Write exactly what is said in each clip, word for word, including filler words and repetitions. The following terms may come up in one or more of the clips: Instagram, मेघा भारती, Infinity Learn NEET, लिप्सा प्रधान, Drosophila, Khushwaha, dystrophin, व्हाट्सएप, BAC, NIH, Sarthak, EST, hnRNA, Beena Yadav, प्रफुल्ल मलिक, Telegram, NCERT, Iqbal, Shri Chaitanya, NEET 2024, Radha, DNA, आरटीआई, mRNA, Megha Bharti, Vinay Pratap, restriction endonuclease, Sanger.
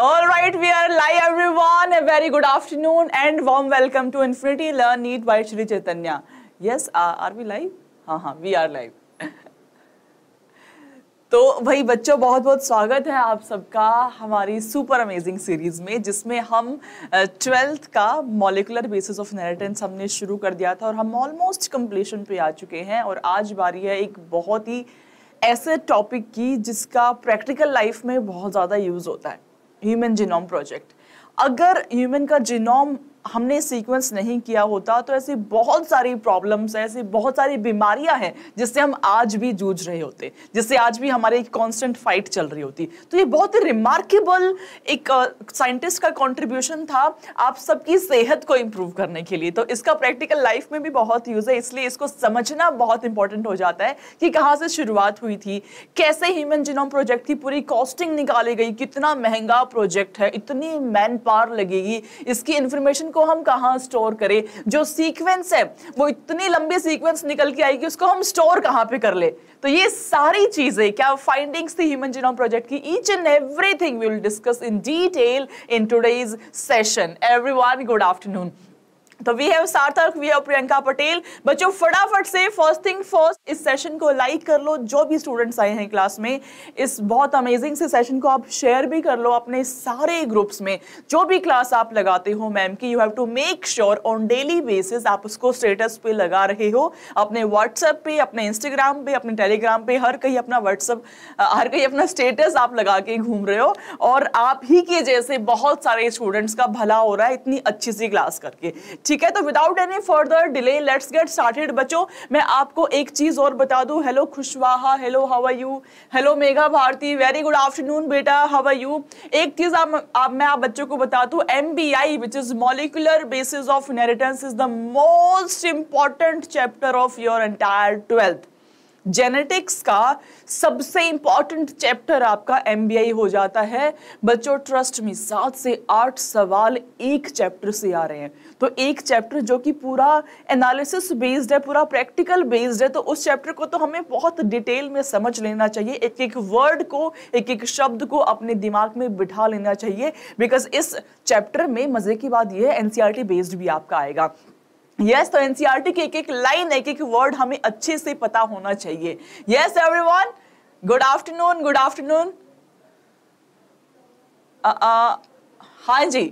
All right, we are live everyone. A very good afternoon and warm welcome to Infinity Learn NEET by Shri Chaitanya. Yes, uh, are we live? हाँ हाँ, we are live. तो भाई बच्चों बहुत बहुत स्वागत है आप सबका हमारी सुपर अमेजिंग सीरीज़ में, जिसमें हम ट्वेल्थ का मॉलिकुलर बेसिस ऑफ इनहेरिटेंस हमने शुरू कर दिया था और हम ऑलमोस्ट कंप्लीशन पे आ चुके हैं. और आज बारी है एक बहुत ही ऐसे टॉपिक की जिसका प्रैक्टिकल लाइफ में बहुत ज़्यादा यूज़ होता है, ह्यूमन जीनोम प्रोजेक्ट. अगर ह्यूमन का जीनोम हमने सीक्वेंस नहीं किया होता तो ऐसी बहुत सारी प्रॉब्लम्स हैं, ऐसी बहुत सारी बीमारियां हैं जिससे हम आज भी जूझ रहे होते, जिससे आज भी हमारे एक कांस्टेंट फाइट चल रही होती. तो ये बहुत ही रिमार्केबल एक साइंटिस्ट uh, का कंट्रीब्यूशन था आप सबकी सेहत को इम्प्रूव करने के लिए. तो इसका प्रैक्टिकल लाइफ में भी बहुत यूज़ है, इसलिए इसको समझना बहुत इंपॉर्टेंट हो जाता है कि कहाँ से शुरुआत हुई थी, कैसे ह्यूमन जीनोम प्रोजेक्ट की पूरी कॉस्टिंग निकाली गई, कितना महंगा प्रोजेक्ट है, इतनी मैन पावर लगेगी, इसकी इन्फॉर्मेशन को हम कहाँ स्टोर करें, जो सीक्वेंस है वो इतनी लंबी सीक्वेंस निकल के आएगी उसको हम स्टोर कहाँ पे कर ले. तो ये सारी चीजें, क्या फाइंडिंग्स थी ह्यूमन जीनोम प्रोजेक्ट की, each and everything we will discuss in detail in today's session. Everyone good afternoon. तो we have Sarthak, we have Priyanka Patel. बच्चों फटाफट से फर्स्ट थिंग फर्स्ट इस सेशन को लाइक कर लो, जो भी स्टूडेंट्स आए हैं क्लास में इस बहुत अमेजिंग से सेशन को आप शेयर भी कर लो अपने सारे ग्रुप्स में. जो भी क्लास आप लगाते हो मैम की, you have to make sure on daily basis आप उसको स्टेटस पे लगा रहे हो, अपने व्हाट्सएप पे, अपने इंस्टाग्राम पे, अपने टेलीग्राम पे, हर कहीं अपना व्हाट्सएप, हर कहीं अपना स्टेटस आप लगा के घूम रहे हो. और आप ही के जैसे बहुत सारे स्टूडेंट्स का भला हो रहा है इतनी अच्छी सी क्लास करके, ठीक है. तो without any further delay let's get started. बच्चों मैं आपको एक चीज और बता दूं, hello Kushwaha, hello how are you, hello मेघा भारती, very good afternoon बेटा, हाउ आर यू. एक चीज आप, आप मैं आप बच्चों को बता दूं, MBI which is molecular basis of inheritance is the most important chapter of your entire twelfth. Genetics का सबसे इंपॉर्टेंट चैप्टर आपका एमबीआई हो जाता है बच्चों. ट्रस्ट में सात से आठ सवाल एक चैप्टर से आ रहे हैं, तो एक चैप्टर जो कि पूरा एनालिसिस बेस्ड है, पूरा प्रैक्टिकल बेस्ड है, तो उस चैप्टर को तो हमें बहुत डिटेल में समझ लेना चाहिए. एक एक वर्ड को, एक एक शब्द को अपने दिमाग में बिठा लेना चाहिए, बिकॉज इस चैप्टर में मजे की बात यह है एनसीईआरटी बेस्ड भी आपका आएगा. यस yes, तो एनसीईआरटी की एक एक लाइन, एक एक वर्ड हमें अच्छे से पता होना चाहिए. Yes everyone good afternoon, good afternoon, हाँ जी,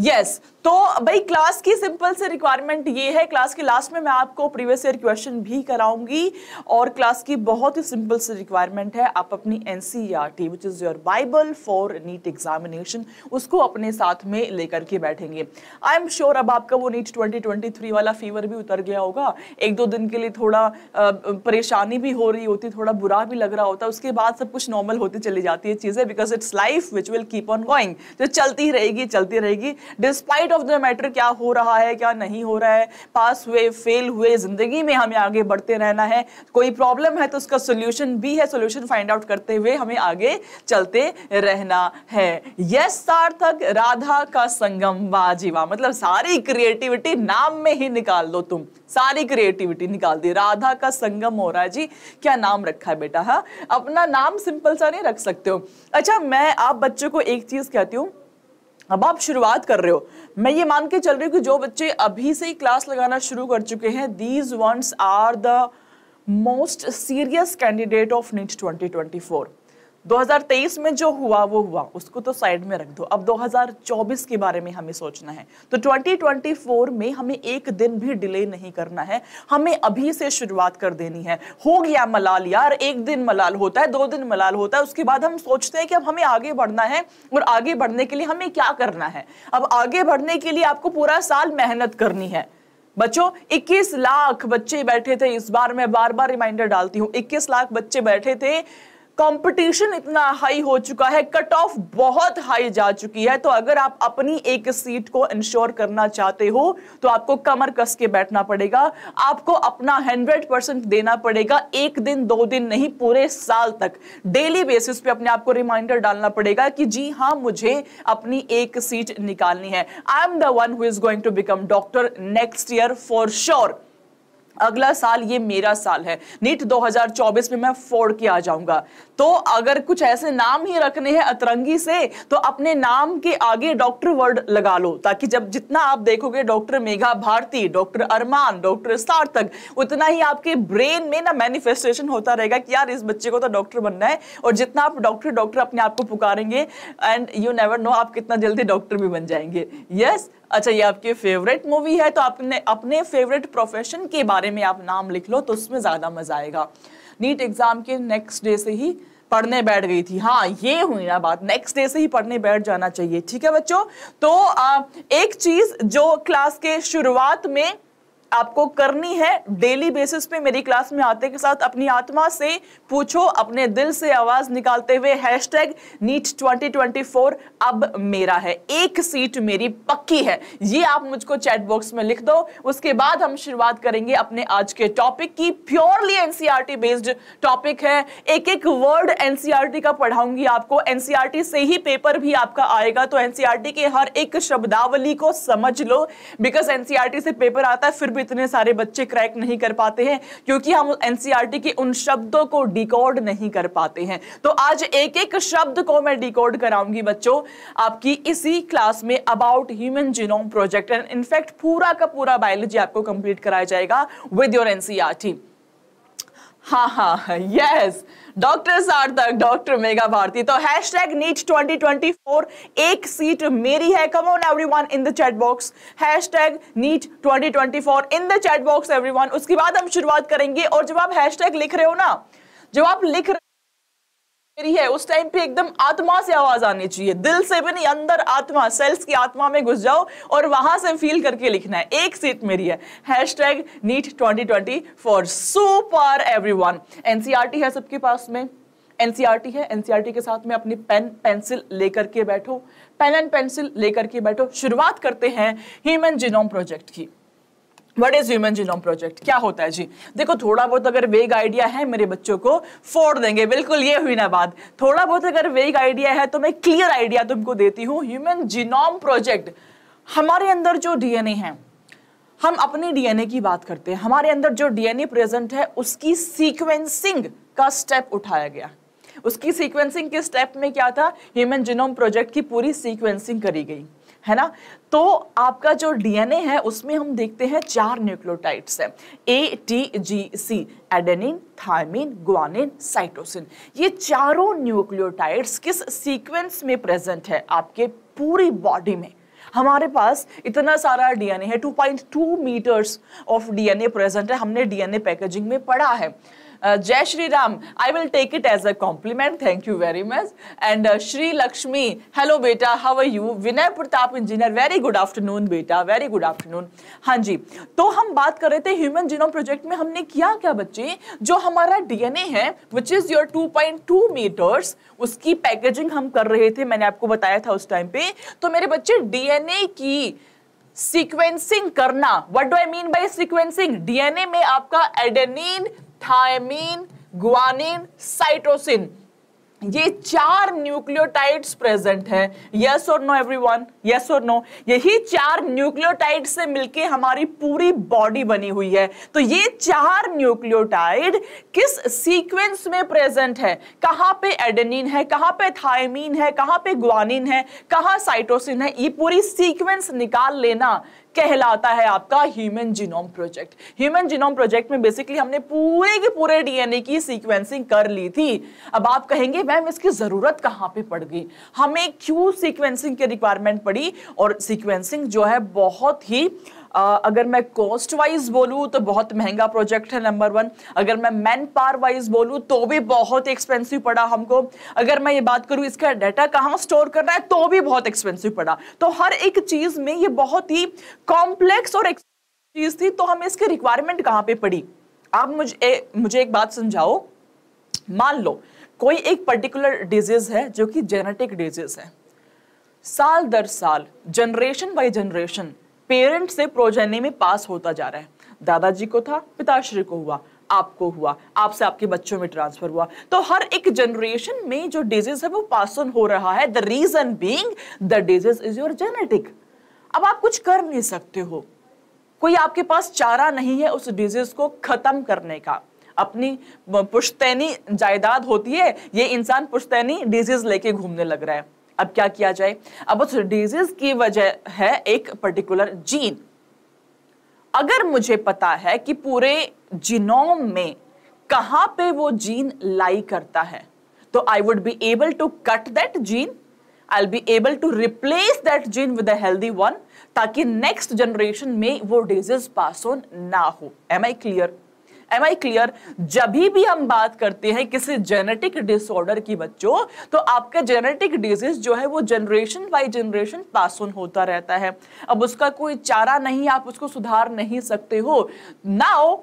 यस yes. तो भाई क्लास की सिंपल से रिक्वायरमेंट ये है, क्लास के लास्ट में मैं आपको प्रीवियस ईयर क्वेश्चन भी कराऊंगी और क्लास की बहुत ही सिंपल से रिक्वायरमेंट है आप अपनी NCERT which is your Bible for NEET examination उसको अपने साथ में लेकर के बैठेंगे. आई एम श्योर अब आपका वो नीट ट्वेंटी ट्वेंटी थ्री वाला फीवर भी उतर गया होगा. एक दो दिन के लिए थोड़ा परेशानी भी हो रही होती, थोड़ा बुरा भी लग रहा होता, उसके बाद सब कुछ नॉर्मल होती चली जाती है चीज़ें, because it's life which will keep on going. जो चलती रहेगी चलती रहेगी डिस्पाइट ऑफ द मैटर, क्या हो रहा है क्या नहीं हो रहा है, पास हुए फेल हुए, जिंदगी में हमें आगे बढ़ते रहना है. कोई प्रॉब्लम है तो उसका सॉल्यूशन भी है, सॉल्यूशन फाइंड आउट करते हुए हमें आगे चलते रहना है. यस सार्थक, राधा का संगम, वाह जी वाह, मतलब सारी क्रिएटिविटी नाम में ही निकाल दो तुम, सारी क्रिएटिविटी निकाल दी. राधा का संगम हो रहा है जी, क्या नाम रखा है बेटा. हाँ, अपना नाम सिंपल सा नहीं रख सकते हो. अच्छा मैं आप बच्चों को एक चीज कहती हूँ, अब आप शुरुआत कर रहे हो, मैं ये मान के चल रही हूँ कि जो बच्चे अभी से ही क्लास लगाना शुरू कर चुके हैं, these ones are the most serious candidate of NEET twenty twenty four. दो हज़ार तेईस में जो हुआ वो हुआ, उसको तो साइड में रख दो. अब दो हज़ार चौबीस के बारे में हमें सोचना है, तो ट्वेंटी ट्वेंटी फोर में हमें एक दिन भी डिले नहीं करना है, हमें अभी से शुरुआत कर देनी है. हो गया मलाल यार, एक दिन मलाल होता है, दो दिन मलाल होता है, उसके बाद हम सोचते हैं कि अब हमें आगे बढ़ना है और आगे बढ़ने के लिए हमें क्या करना है. अब आगे बढ़ने के लिए आपको पूरा साल मेहनत करनी है. बच्चों इक्कीस लाख बच्चे बैठे थे इस बार, मैं बार बार रिमाइंडर डालती हूँ, इक्कीस लाख बच्चे बैठे थे. कंपटीशन इतना हाई हो चुका है, कट ऑफ बहुत हाई जा चुकी है, तो अगर आप अपनी एक सीट को इंश्योर करना चाहते हो तो आपको कमर कस के बैठना पड़ेगा, आपको अपना हंड्रेड परसेंट देना पड़ेगा. एक दिन दो दिन नहीं, पूरे साल तक डेली बेसिस पे अपने आप को रिमाइंडर डालना पड़ेगा कि जी हाँ मुझे अपनी एक सीट निकालनी है. I am the one who is going to become doctor next year for sure. अगला साल ये मेरा साल है, नीट दो हज़ार चौबीस में मैं फोड़ के आ जाऊंगा। तो अगर कुछ ऐसे नाम ही रखने हैं अतरंगी से तो अपने नाम के आगे डॉक्टर वर्ड लगा लो, ताकि जब जितना आप देखोगे doctor मेघा भारती, doctor Arman, doctor Sarthak, उतना ही आपके ब्रेन में ना मैनिफेस्टेशन होता रहेगा कि यार इस बच्चे को तो डॉक्टर बनना है। और जितना आप डॉक्टर डॉक्टर अपने आप को पुकारेंगे एंड यू नेवर नो आप कितना जल्दी डॉक्टर भी बन जाएंगे। Yes yes? अच्छा, ये आपकी फेवरेट मूवी है तो आपने अपने फेवरेट प्रोफेशन के बारे में आप नाम लिख लो, तो उसमें ज़्यादा मज़ा आएगा। नीट एग्ज़ाम के नेक्स्ट डे से ही पढ़ने बैठ गई थी, हाँ ये हुई ना बात, नेक्स्ट डे से ही पढ़ने बैठ जाना चाहिए। ठीक है बच्चों, तो आ, एक चीज़ जो क्लास के शुरुआत में आपको करनी है डेली बेसिस पे, मेरी क्लास में आते के साथ अपनी आत्मा से पूछो, अपने दिल से आवाज निकालते हुए hashtag NEET twenty twenty four अब मेरा है, एक सीट मेरी पक्की है, ये आप मुझको चैट बॉक्स में लिख दो। उसके बाद हम शुरुआत करेंगे अपने आज के टॉपिक की, प्योरली एनसीईआरटी बेस्ड टॉपिक है, एक एक वर्ड एनसीईआरटी का पढ़ाऊंगी आपको, एनसीईआरटी से ही पेपर भी आपका आएगा, तो एनसीईआरटी के हर एक शब्दावली को समझ लो, बिकॉज एनसीईआरटी से पेपर आता है फिर इतने सारे बच्चे क्रैक नहीं कर पाते हैं क्योंकि हम एनसीईआरटी के उन शब्दों को डिकोड नहीं कर पाते हैं। तो आज एक एक शब्द को मैं डिकोड कराऊंगी बच्चों आपकी इसी क्लास में about human genome project, and in fact पूरा का पूरा बायोलॉजी आपको कंप्लीट कराया जाएगा विद योर एनसीईआरटी। हाँ हाँ yes, doctor Sarthak, doctor मेघा भारती, तो hashtag NEET twenty twenty four एक सीट मेरी है, come on everyone in the chat box, hashtag NEET twenty twenty four in the chat box everyone. उसके बाद हम शुरुआत करेंगे, और जब आप हैशटैग लिख रहे हो ना, जब आप लिख रहे मेरी है उस टाइम पे एकदम आत्मा से आवाज आनी चाहिए, दिल से भी नहीं, अंदर आत्मा, सेल्स की आत्मा में घुस जाओ और वहां से फील करके लिखना है एक सीट मेरी है, hashtag NEET twenty twenty four. Super everyone, NCERT है सबके पास में, एनसीईआरटी है, एनसीईआरटी के साथ में अपनी पेन पेंसिल लेकर के बैठो, पेन एंड पेंसिल लेकर के बैठो। शुरुआत करते हैं ह्यूमन जीनोम प्रोजेक्ट की। What is human genome project, क्या होता है जी? देखो थोड़ा बहुत अगर वेग आइडिया है मेरे बच्चों को फोड़ देंगे, बिल्कुल ये हुई ना बात, थोड़ा बहुत अगर वेग आइडिया है तो मैं क्लियर आइडिया तुमको देती हूँ। ह्यूमन जीनोम प्रोजेक्ट, हमारे अंदर जो डीएनए है, हम अपने डीएनए की बात करते हैं, हमारे अंदर जो डीएनए प्रेजेंट है उसकी सीक्वेंसिंग का स्टेप उठाया गया, उसकी सीक्वेंसिंग के स्टेप में क्या था, ह्यूमन जीनोम प्रोजेक्ट की पूरी सीक्वेंसिंग करी गई है ना। तो आपका जो डीएनए है उसमें हम देखते हैं चार न्यूक्लियोटाइड्स हैं, A T G C, adenine, thymine, guanine, cytosine. ये चारों न्यूक्लियोटाइड्स किस सीक्वेंस में प्रेजेंट है आपके पूरी बॉडी में? हमारे पास इतना सारा डीएनए है, two point two metres of DNA present है, हमने डीएनए पैकेजिंग में पढ़ा है। जय Shri Ram, I will take it as a compliment, thank you very much. And Shri Lakshmi, hello बेटा, how are you? Vinay Pratap engineer, very good afternoon बेटा, वेरी गुड आफ्टरनून। हाँ जी, तो हम बात कर रहे थे ह्यूमन जीनोम प्रोजेक्ट में हमने किया क्या बच्चे, जो हमारा डीएनए है which is your two point two metres, उसकी पैकेजिंग हम कर रहे थे, मैंने आपको बताया था उस टाइम पे। तो मेरे बच्चे डीएनए की सीक्वेंसिंग करना, what do I mean by sequencing? DNA में आपका एडेनिन, थायमीन, ग्वानिन, साइटोसिन, ये चार न्यूक्लियोटाइड्स प्रेजेंट है। यस और नो एवरीवन, यस और नो? यही चार न्यूक्लियोटाइड से मिलके हमारी पूरी बॉडी बनी हुई है। तो ये चार न्यूक्लियोटाइड किस सीक्वेंस में प्रेजेंट है? कहाँ पे एडेनिन है, कहाँ पे थायमीन है, कहाँ पे ग्वानिन है, कहाँ साइटोसिन है, ये पूरी सीक्वेंस निकाल लेना कहलाता है आपका human genome project. Human genome project में बेसिकली हमने पूरे के पूरे डीएनए की सीक्वेंसिंग कर ली थी। अब आप कहेंगे मैम इसकी जरूरत कहाँ पे पड़ गई, हमें क्यों सीक्वेंसिंग की रिक्वायरमेंट पड़ी? और सीक्वेंसिंग जो है बहुत ही आ, अगर मैं कॉस्ट वाइज बोलूँ तो बहुत महंगा प्रोजेक्ट है नंबर वन, अगर मैं मैन पावर वाइज बोलूँ तो भी बहुत एक्सपेंसिव पड़ा हमको, अगर मैं ये बात करूँ इसका डाटा कहाँ स्टोर करना है तो भी बहुत एक्सपेंसिव पड़ा। तो हर एक चीज़ में ये बहुत ही कॉम्प्लेक्स और एक्सपेंसिव चीज़ थी, तो हमें इसकी रिक्वायरमेंट कहाँ पे पड़ी? आप मुझे मुझे एक बात समझाओ, मान लो कोई एक पर्टिकुलर डिजीज़ है जो कि जेनेटिक डिजीज़ है, साल दर साल, जनरेशन बाई जनरेशन, पेरेंट से प्रोजेनी में पास होता जा रहा है, दादाजी को था, पिताश्री को हुआ, आपको हुआ, आपसे आपके बच्चों में ट्रांसफर हुआ, तो हर एक जनरेशन में जो डिजीज है वो पास ऑन हो रहा है। The reason being the disease is your genetic. अब आप कुछ कर नहीं सकते हो, कोई आपके पास चारा नहीं है उस डिजीज को खत्म करने का। अपनी पुश्तैनी जायदाद होती है, ये इंसान पुश्तैनी डिजीज लेके घूमने लग रहा है। अब क्या किया जाए? अब उस डिजीज की वजह है एक पर्टिकुलर जीन। अगर मुझे पता है कि पूरे जीनोम में कहां पे वो जीन लाई करता है, तो I would be able to cut that gene, I will be able to replace that gene with a healthy one, ताकि नेक्स्ट जनरेशन में वो डिजीज पास ऑन ना हो। Am I clear? Am I clear? जब भी हम बात करते हैं किसी जेनेटिक डिसऑर्डर की बच्चों, तो आपका जेनेटिक डिजीज जो है वो generation by generation pass on होता रहता है। अब उसका कोई चारा नहीं, आप उसको सुधार नहीं सकते हो। नाउ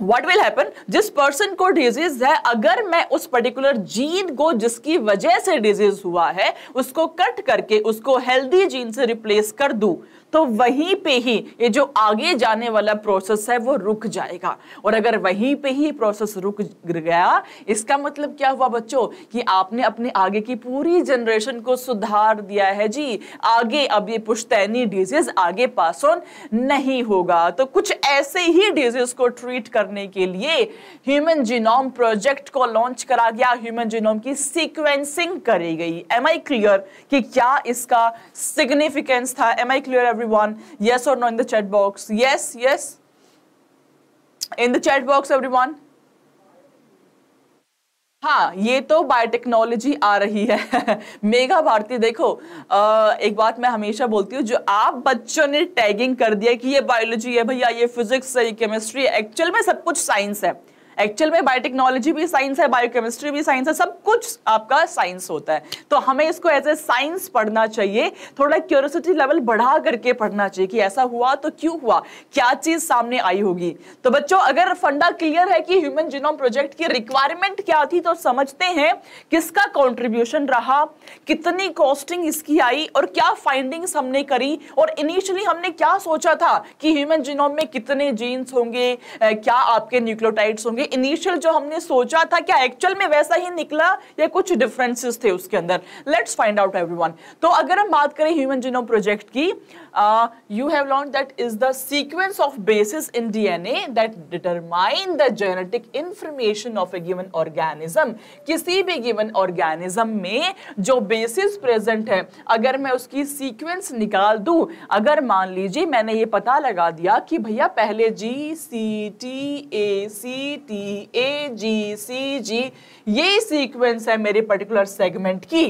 व्हाट विल हैपन, जिस पर्सन को डिजीज है, अगर मैं उस पर्टिकुलर जीन को जिसकी वजह से डिजीज हुआ है उसको कट करके उसको हेल्दी जीन से रिप्लेस कर दूं, तो वहीं पे ही ये जो आगे जाने वाला प्रोसेस है वो रुक जाएगा। और अगर वहीं पे ही प्रोसेस रुक गया, इसका मतलब क्या हुआ बच्चों कि आपने अपने आगे की पूरी जनरेशन को सुधार दिया है जी। आगे अब ये पुश्तैनी डिजीज आगे पास ऑन नहीं होगा। तो कुछ ऐसे ही डिजीज को ट्रीट करने के लिए ह्यूमन जीनोम प्रोजेक्ट को लॉन्च करा गया। ह्यूमन जीनोम की सीक्वेंसिंग करी गई। एम आई क्लियर कि क्या इसका सिग्निफिकेंस था? Am I clear everyone? Yes or no in the chat box? Yes, yes. In the chat box, everyone. हाँ, ये तो बायोटेक्नोलॉजी आ रही है। मेघा भारती, देखो आ, एक बात मैं हमेशा बोलती हूँ, जो आप बच्चों ने टैगिंग कर दिया कि ये बायोलॉजी है भैया, ये फिजिक्स है, ये केमिस्ट्री, एक्चुअल में सब कुछ साइंस है। एक्चुअल में बायोटेक्नोलॉजी भी साइंस है, बायोकेमिस्ट्री भी साइंस है, सब कुछ आपका साइंस होता है। तो हमें इसको एज ए साइंस पढ़ना चाहिए, थोड़ा क्यूरियोसिटी लेवल बढ़ा करके पढ़ना चाहिए कि ऐसा हुआ तो क्यों हुआ, क्या चीज सामने आई होगी। तो बच्चों अगर फंडा क्लियर है कि ह्यूमन जीनोम प्रोजेक्ट की रिक्वायरमेंट क्या थी, तो समझते हैं किसका कॉन्ट्रीब्यूशन रहा, कितनी कॉस्टिंग इसकी आई और क्या फाइंडिंग्स हमने करी, और इनिशियली हमने क्या सोचा था कि ह्यूमन जीनोम में कितने जीन्स होंगे, क्या आपके न्यूक्लियोटाइड्स होंगे। इनिशियल जो हमने सोचा था क्या एक्चुअल में वैसा ही निकला या कुछ डिफरेंसेस थे उसके अंदर? Let's find out everyone. तो अगर हम बात करें ह्यूमन जीनोम प्रोजेक्ट की, you have learned that is the sequence of basis in DNA that determine the genetic information of a given organism. किसी भी गिवन ऑर्गेनिज्म में जो बेसिस प्रेजेंट है, अगर मैं उसकी सीक्वेंस निकाल दूं, अगर मान लीजिए मैंने ये पता लगा दिया कि भैया पहले जी C T A C T A जी सी जी ये सीक्वेंस है मेरे पर्टिकुलर सेगमेंट की,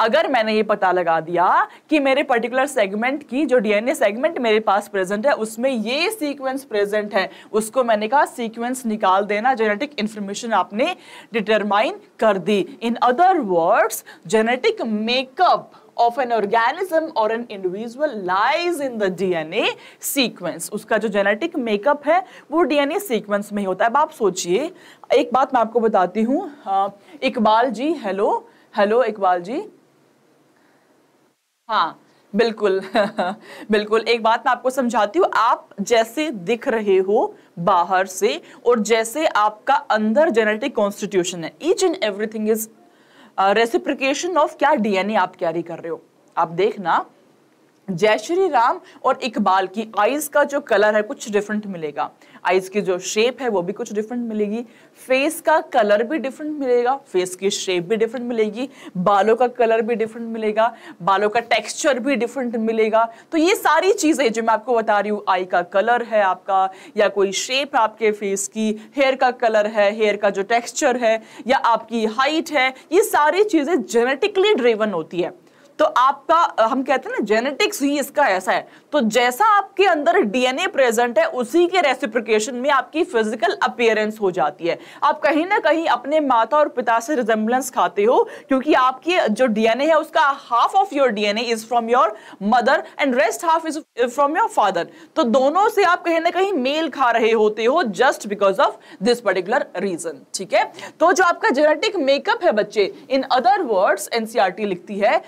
अगर मैंने ये पता लगा दिया कि मेरे पर्टिकुलर सेगमेंट की जो डीएनए सेगमेंट मेरे पास प्रेजेंट है उसमें ये सीक्वेंस प्रेजेंट है, उसको मैंने कहा सीक्वेंस निकाल देना, जेनेटिक इंफॉर्मेशन आपने डिटरमाइन कर दी। In other words, genetic makeup of an organism or an individual lies in the D N A sequence. उसका जो जेनेटिक मेकअप है वो डीएनए सीक्वेंस में ही होता है। अब आप सोचिए, एक बात मैं आपको बताती हूँ, इकबाल जी, हेलो हेलो इकबाल जी, हाँ बिल्कुल बिल्कुल, एक बात मैं आपको समझाती हूँ। आप जैसे दिख रहे हो बाहर से और जैसे आपका अंदर जेनेटिक कॉन्स्टिट्यूशन है, each and everything is reciprocation of क्या डीएनए आप कैरी कर रहे हो। आप देखना जय श्री राम और इकबाल की आईज का जो कलर है कुछ डिफरेंट मिलेगा, आईज की जो शेप है वो भी कुछ डिफरेंट मिलेगी, फेस का कलर भी डिफरेंट मिलेगा, फेस की शेप भी डिफरेंट मिलेगी, बालों का कलर भी डिफरेंट मिलेगा, बालों का टेक्सचर भी डिफरेंट मिलेगा। तो ये सारी चीज़ें जो मैं आपको बता रही हूँ, आई का कलर है आपका, या कोई शेप आपके फेस की, हेयर का कलर है, हेयर का जो टेक्स्चर है, या आपकी हाइट है, ये सारी चीज़ें जेनेटिकली ड्रिवन होती है। तो आपका, हम कहते हैं ना जेनेटिक्स ही इसका ऐसा है, तो जैसा आपके अंदर डीएनए प्रेजेंट है उसी के रेसिप्रिकेशन में आपकी फिजिकल अपीयरेंस हो जाती है। आप कहीं ना कहीं अपने माता और पिता से रिजेम्बलेंस खाते हो, क्योंकि आपकी जो डीएनए है उसका half of your DNA is from your mother and rest half is from your father. तो दोनों से आप कहीं ना कहीं मेल खा रहे होते हो, just because of this particular reason. ठीक है, तो जो आपका जेनेटिक मेकअप है बच्चे, इन अदर वर्ड्स एनसीईआरटी लिखती है,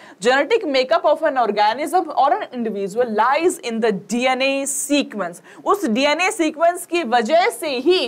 genetic makeup of an organism or an individual lies in the D N A sequence. उस D N A sequence की वजह से ही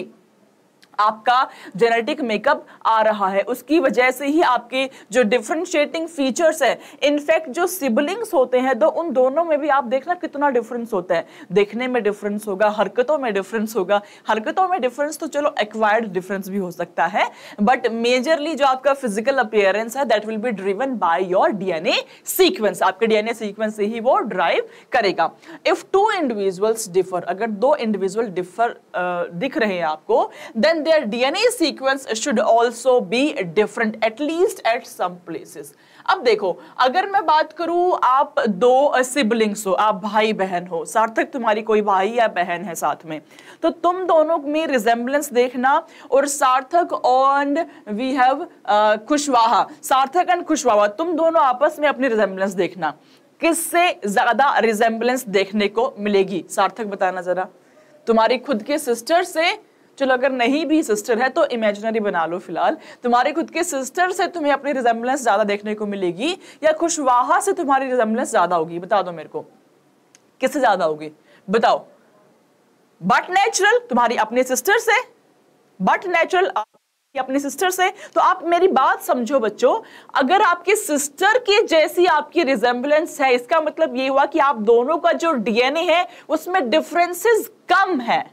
आपका जेनेटिक मेकअप आ रहा है, उसकी वजह से ही आपके जो डिफरेंशिएटिंग फीचर्स है, इनफैक्ट जो सिबलिंग्स होते हैं तो उन दोनों में भी आप देखना कितना डिफरेंस होता है, देखने में डिफरेंस होगा, हरकतों में डिफरेंस होगा, हरकतों में डिफरेंस तो चलो एक्वायर्ड डिफरेंस भी हो सकता है, बट मेजरली जो आपका फिजिकल अपीयरेंस है that will be driven by your DNA sequence, आपके डीएनए सीक्वेंस से ही वो ड्राइव करेगा। इफ टू इंडिविजुअल्स डिफर, अगर दो इंडिविजुअल डिफर दिख रहे हैं आपको, then their D N A sequence should also be different at least at some places। अब देखो, अगर मैं बात करूं, आप दो सिबलिंग्स हो, आप भाई बहन हो, सार्थक तुम्हारी कोई भाई या बहन है साथ में, तो तुम दोनों में रिजेम्बलेंस देखना, और सार्थक एंड वी हैव खुशवाहा, सार्थक एंड खुशवाहा, तुम दोनों आपस में अपनी रिजेम्बलेंस देखना, किससे ज्यादा रिजेम्बलेंस देखने को मिलेगी? सार्थक बताना जरा, तुम्हारी खुद के सिस्टर से, चलो अगर नहीं भी सिस्टर है तो इमेजिनरी बना लो फिलहाल, तुम्हारे खुद के सिस्टर से तुम्हें अपनी रिजेम्बलेंस ज्यादा देखने को मिलेगी या खुशवाहा से तुम्हारी रिजेम्बलेंस ज्यादा होगी? बता दो मेरे को, किससे ज्यादा होगी बताओ? बट नेचुरल तुम्हारी अपने सिस्टर से, बट नेचुरल अपने सिस्टर से। तो आप मेरी बात समझो बच्चों, अगर आपके सिस्टर के जैसी आपकी रिजेम्बलेंस है, इसका मतलब ये हुआ कि आप दोनों का जो डीएनए है उसमें डिफरेंसेस कम है,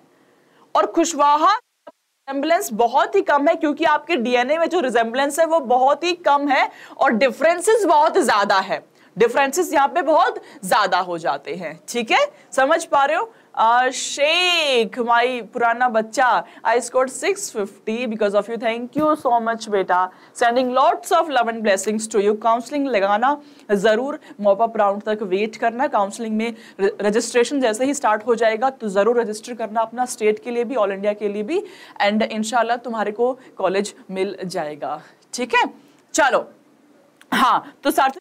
और खुशवाहा रिजेम्बलेंस बहुत ही कम है, क्योंकि आपके डीएनए में जो रिजेम्बलेंस है वो बहुत ही कम है और डिफरेंसेस बहुत ज्यादा है, डिफरेंसेस यहाँ पे बहुत ज्यादा हो जाते हैं। ठीक है, समझ पा रहे हो? आ, शेख माई पुराना बच्चा, I score six fifty because of you, thank you so much बेटा, sending lots of love and blessings to you. Counselling लगाना ज़रूर, मॉप अप राउंड तक वेट करना, काउंसलिंग में रजिस्ट्रेशन जैसे ही स्टार्ट हो जाएगा तो ज़रूर रजिस्टर करना, अपना स्टेट के लिए भी, ऑल इंडिया के लिए भी, एंड इंशाल्लाह तुम्हारे को कॉलेज मिल जाएगा। ठीक है, चलो, हाँ तो साथ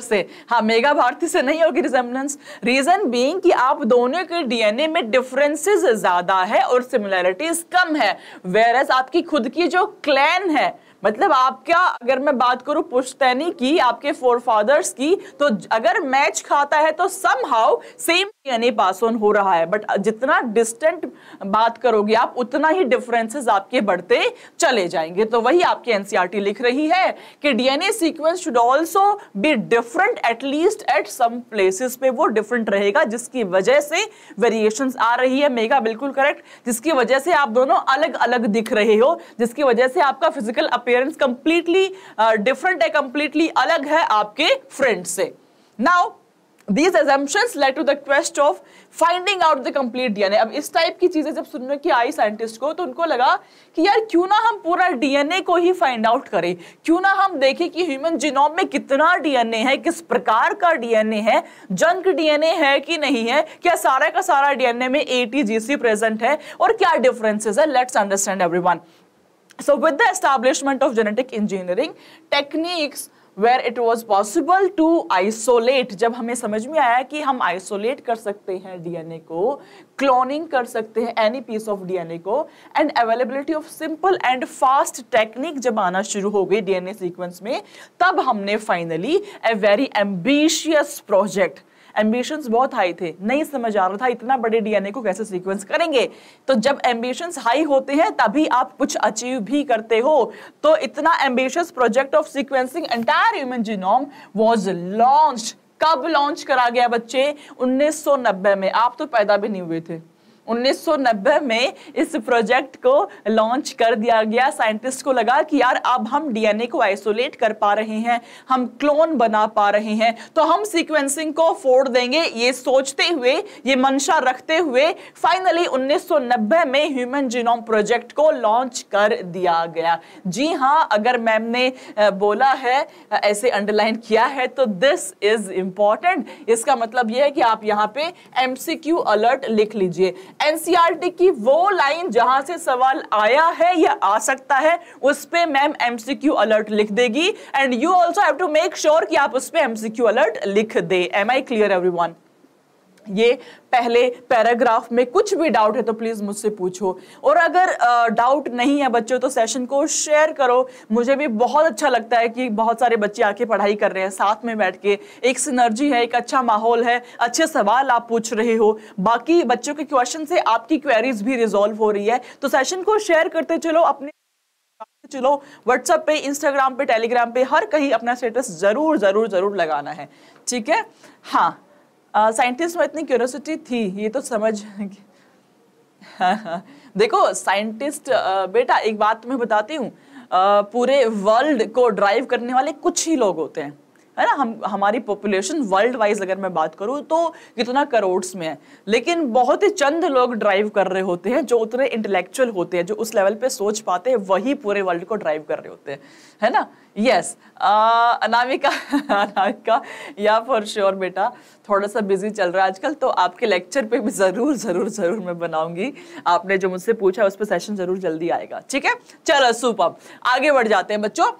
से, हाँ मेघा भारती से नहीं होगी रिजेम्बलेंस, रीजन बीइंग कि आप दोनों के डीएनए में डिफरेंसेस ज्यादा है और सिमिलैरिटीज कम है, वेयरएज आपकी खुद की जो क्लैन है, मतलब आपका, अगर मैं बात करूं पुश्तैनी की, आपके फोर फादर्स की, तो अगर मैच खाता है तो somehow same DNA pass on हो रहा है, बट जितना डिस्टेंट बात करोगे आप उतना ही डिफरेंसेस आपके बढ़ते चले जाएंगे। तो वही आपकी एनसीईआरटी लिख रही है कि DNA sequence should also be different at least at some places, पे वो डिफरेंट रहेगा जिसकी वजह से वेरिएशंस आ रही है। मेगा बिल्कुल करेक्ट, जिसकी वजह से आप दोनों अलग अलग दिख रहे हो, जिसकी वजह से आपका फिजिकल अपीयरेंस कंप्लीटली डिफरेंट है, कंप्लीटली अलग है आपके फ्रेंड से। Now These assumptions led to the quest of finding out the complete D N A। अब इस टाइप की चीजें जब सुनने की आई साइंटिस्ट को, तो उनको लगा कि यार क्यों ना हम पूरा डीएनए को ही फाइंड आउट करें, क्यों ना हम देखें कि ह्यूमन जीनोम में कितना डीएनए है, किस प्रकार का डीएनए है, जंक डीएनए है कि नहीं है, क्या सारा का सारा डीएनए में A T G C present है, और क्या डिफरेंसेस है। Let's understand everyone. So with the establishment of genetic engineering techniques Where it was possible to isolate, जब हमें समझ में आया कि हम आइसोलेट कर सकते हैं डीएनए को, क्लोनिंग कर सकते हैं एनी पीस ऑफ डीएनए को, and availability of simple and fast technique जब आना शुरू हो गई डीएनए सीक्वेंस में, तब हमने finally a very ambitious project, ambitions बहुत हाई थे, नहीं समझ आ रहा था इतना बड़े डीएनए को कैसे सीक्वेंस करेंगे, तो जब एम्बिशंस हाई होते हैं तभी आप कुछ अचीव भी करते हो। तो इतना ambitious project of sequencing entire human genome was launched. कब लॉन्च करा गया बच्चे? उन्नीस सौ नब्बे में, आप तो पैदा भी नहीं हुए थे। उन्नीस सौ नब्बे में इस प्रोजेक्ट को लॉन्च कर दिया गया। साइंटिस्ट को लगा कि यार अब हम डीएनए को आइसोलेट कर पा रहे हैं, हम क्लोन बना पा रहे हैं, तो हम सीक्वेंसिंग को फोड़ देंगे। ये सोचते हुए, ये मंशा रखते हुए फाइनली उन्नीस सौ नब्बे में ह्यूमन जीनोम प्रोजेक्ट को लॉन्च कर दिया गया। जी हाँ, अगर मैम ने बोला है, ऐसे अंडरलाइन किया है, तो दिस इज इम्पॉर्टेंट। इसका मतलब यह है कि आप यहाँ पे एमसीक्यू अलर्ट लिख लीजिए। एनसीईआरटी की वो लाइन जहां से सवाल आया है या आ सकता है, उस पे मैम एमसीक्यू अलर्ट लिख देगी, and you also have to make sure कि आप उस पे एमसीक्यू अलर्ट लिख दे। Am I clear everyone? ये पहले पैराग्राफ में कुछ भी डाउट है तो प्लीज़ मुझझसे पूछो, और अगर डाउट नहीं है बच्चों तो सेशन को शेयर करो। मुझे भी बहुत अच्छा लगता है कि बहुत सारे बच्चे आके पढ़ाई कर रहे हैं साथ में बैठ के, एक सिनर्जी है, एक अच्छा माहौल है, अच्छे सवाल आप पूछ रहे हो, बाकी बच्चों के क्वेश्चन से आपकी क्वेरीज भी रिजॉल्व हो रही है। तो सेशन को शेयर करते चलो, अपने चलो व्हाट्सएप पे, इंस्टाग्राम पे, टेलीग्राम पे, हर कहीं अपना स्टेटस जरूर जरूर जरूर लगाना है, ठीक है। हाँ, साइंटिस्ट में इतनी क्यूरियोसिटी थी ये तो समझ हाँ, हाँ, देखो साइंटिस्ट बेटा एक बात मैं बताती हूँ, पूरे वर्ल्ड को ड्राइव करने वाले कुछ ही लोग होते हैं, है ना। हम हमारी पॉपुलेशन वर्ल्ड वाइज अगर मैं बात करूँ तो कितना करोड़्स में है, लेकिन बहुत ही चंद लोग ड्राइव कर रहे होते हैं जो उतने इंटेलेक्चुअल होते हैं, जो उस लेवल पे सोच पाते हैं, वही पूरे वर्ल्ड को ड्राइव कर रहे होते हैं, है ना। यस अनामिका अनामिका या फॉर श्योर बेटा, थोड़ा सा बिजी चल रहा है आजकल, तो आपके लेक्चर पे भी ज़रूर ज़रूर ज़रूर मैं बनाऊंगी। आपने जो मुझसे पूछा उस पर सेशन ज़रूर जल्दी आएगा, ठीक है। चलो सुपर, आगे बढ़ जाते हैं बच्चों।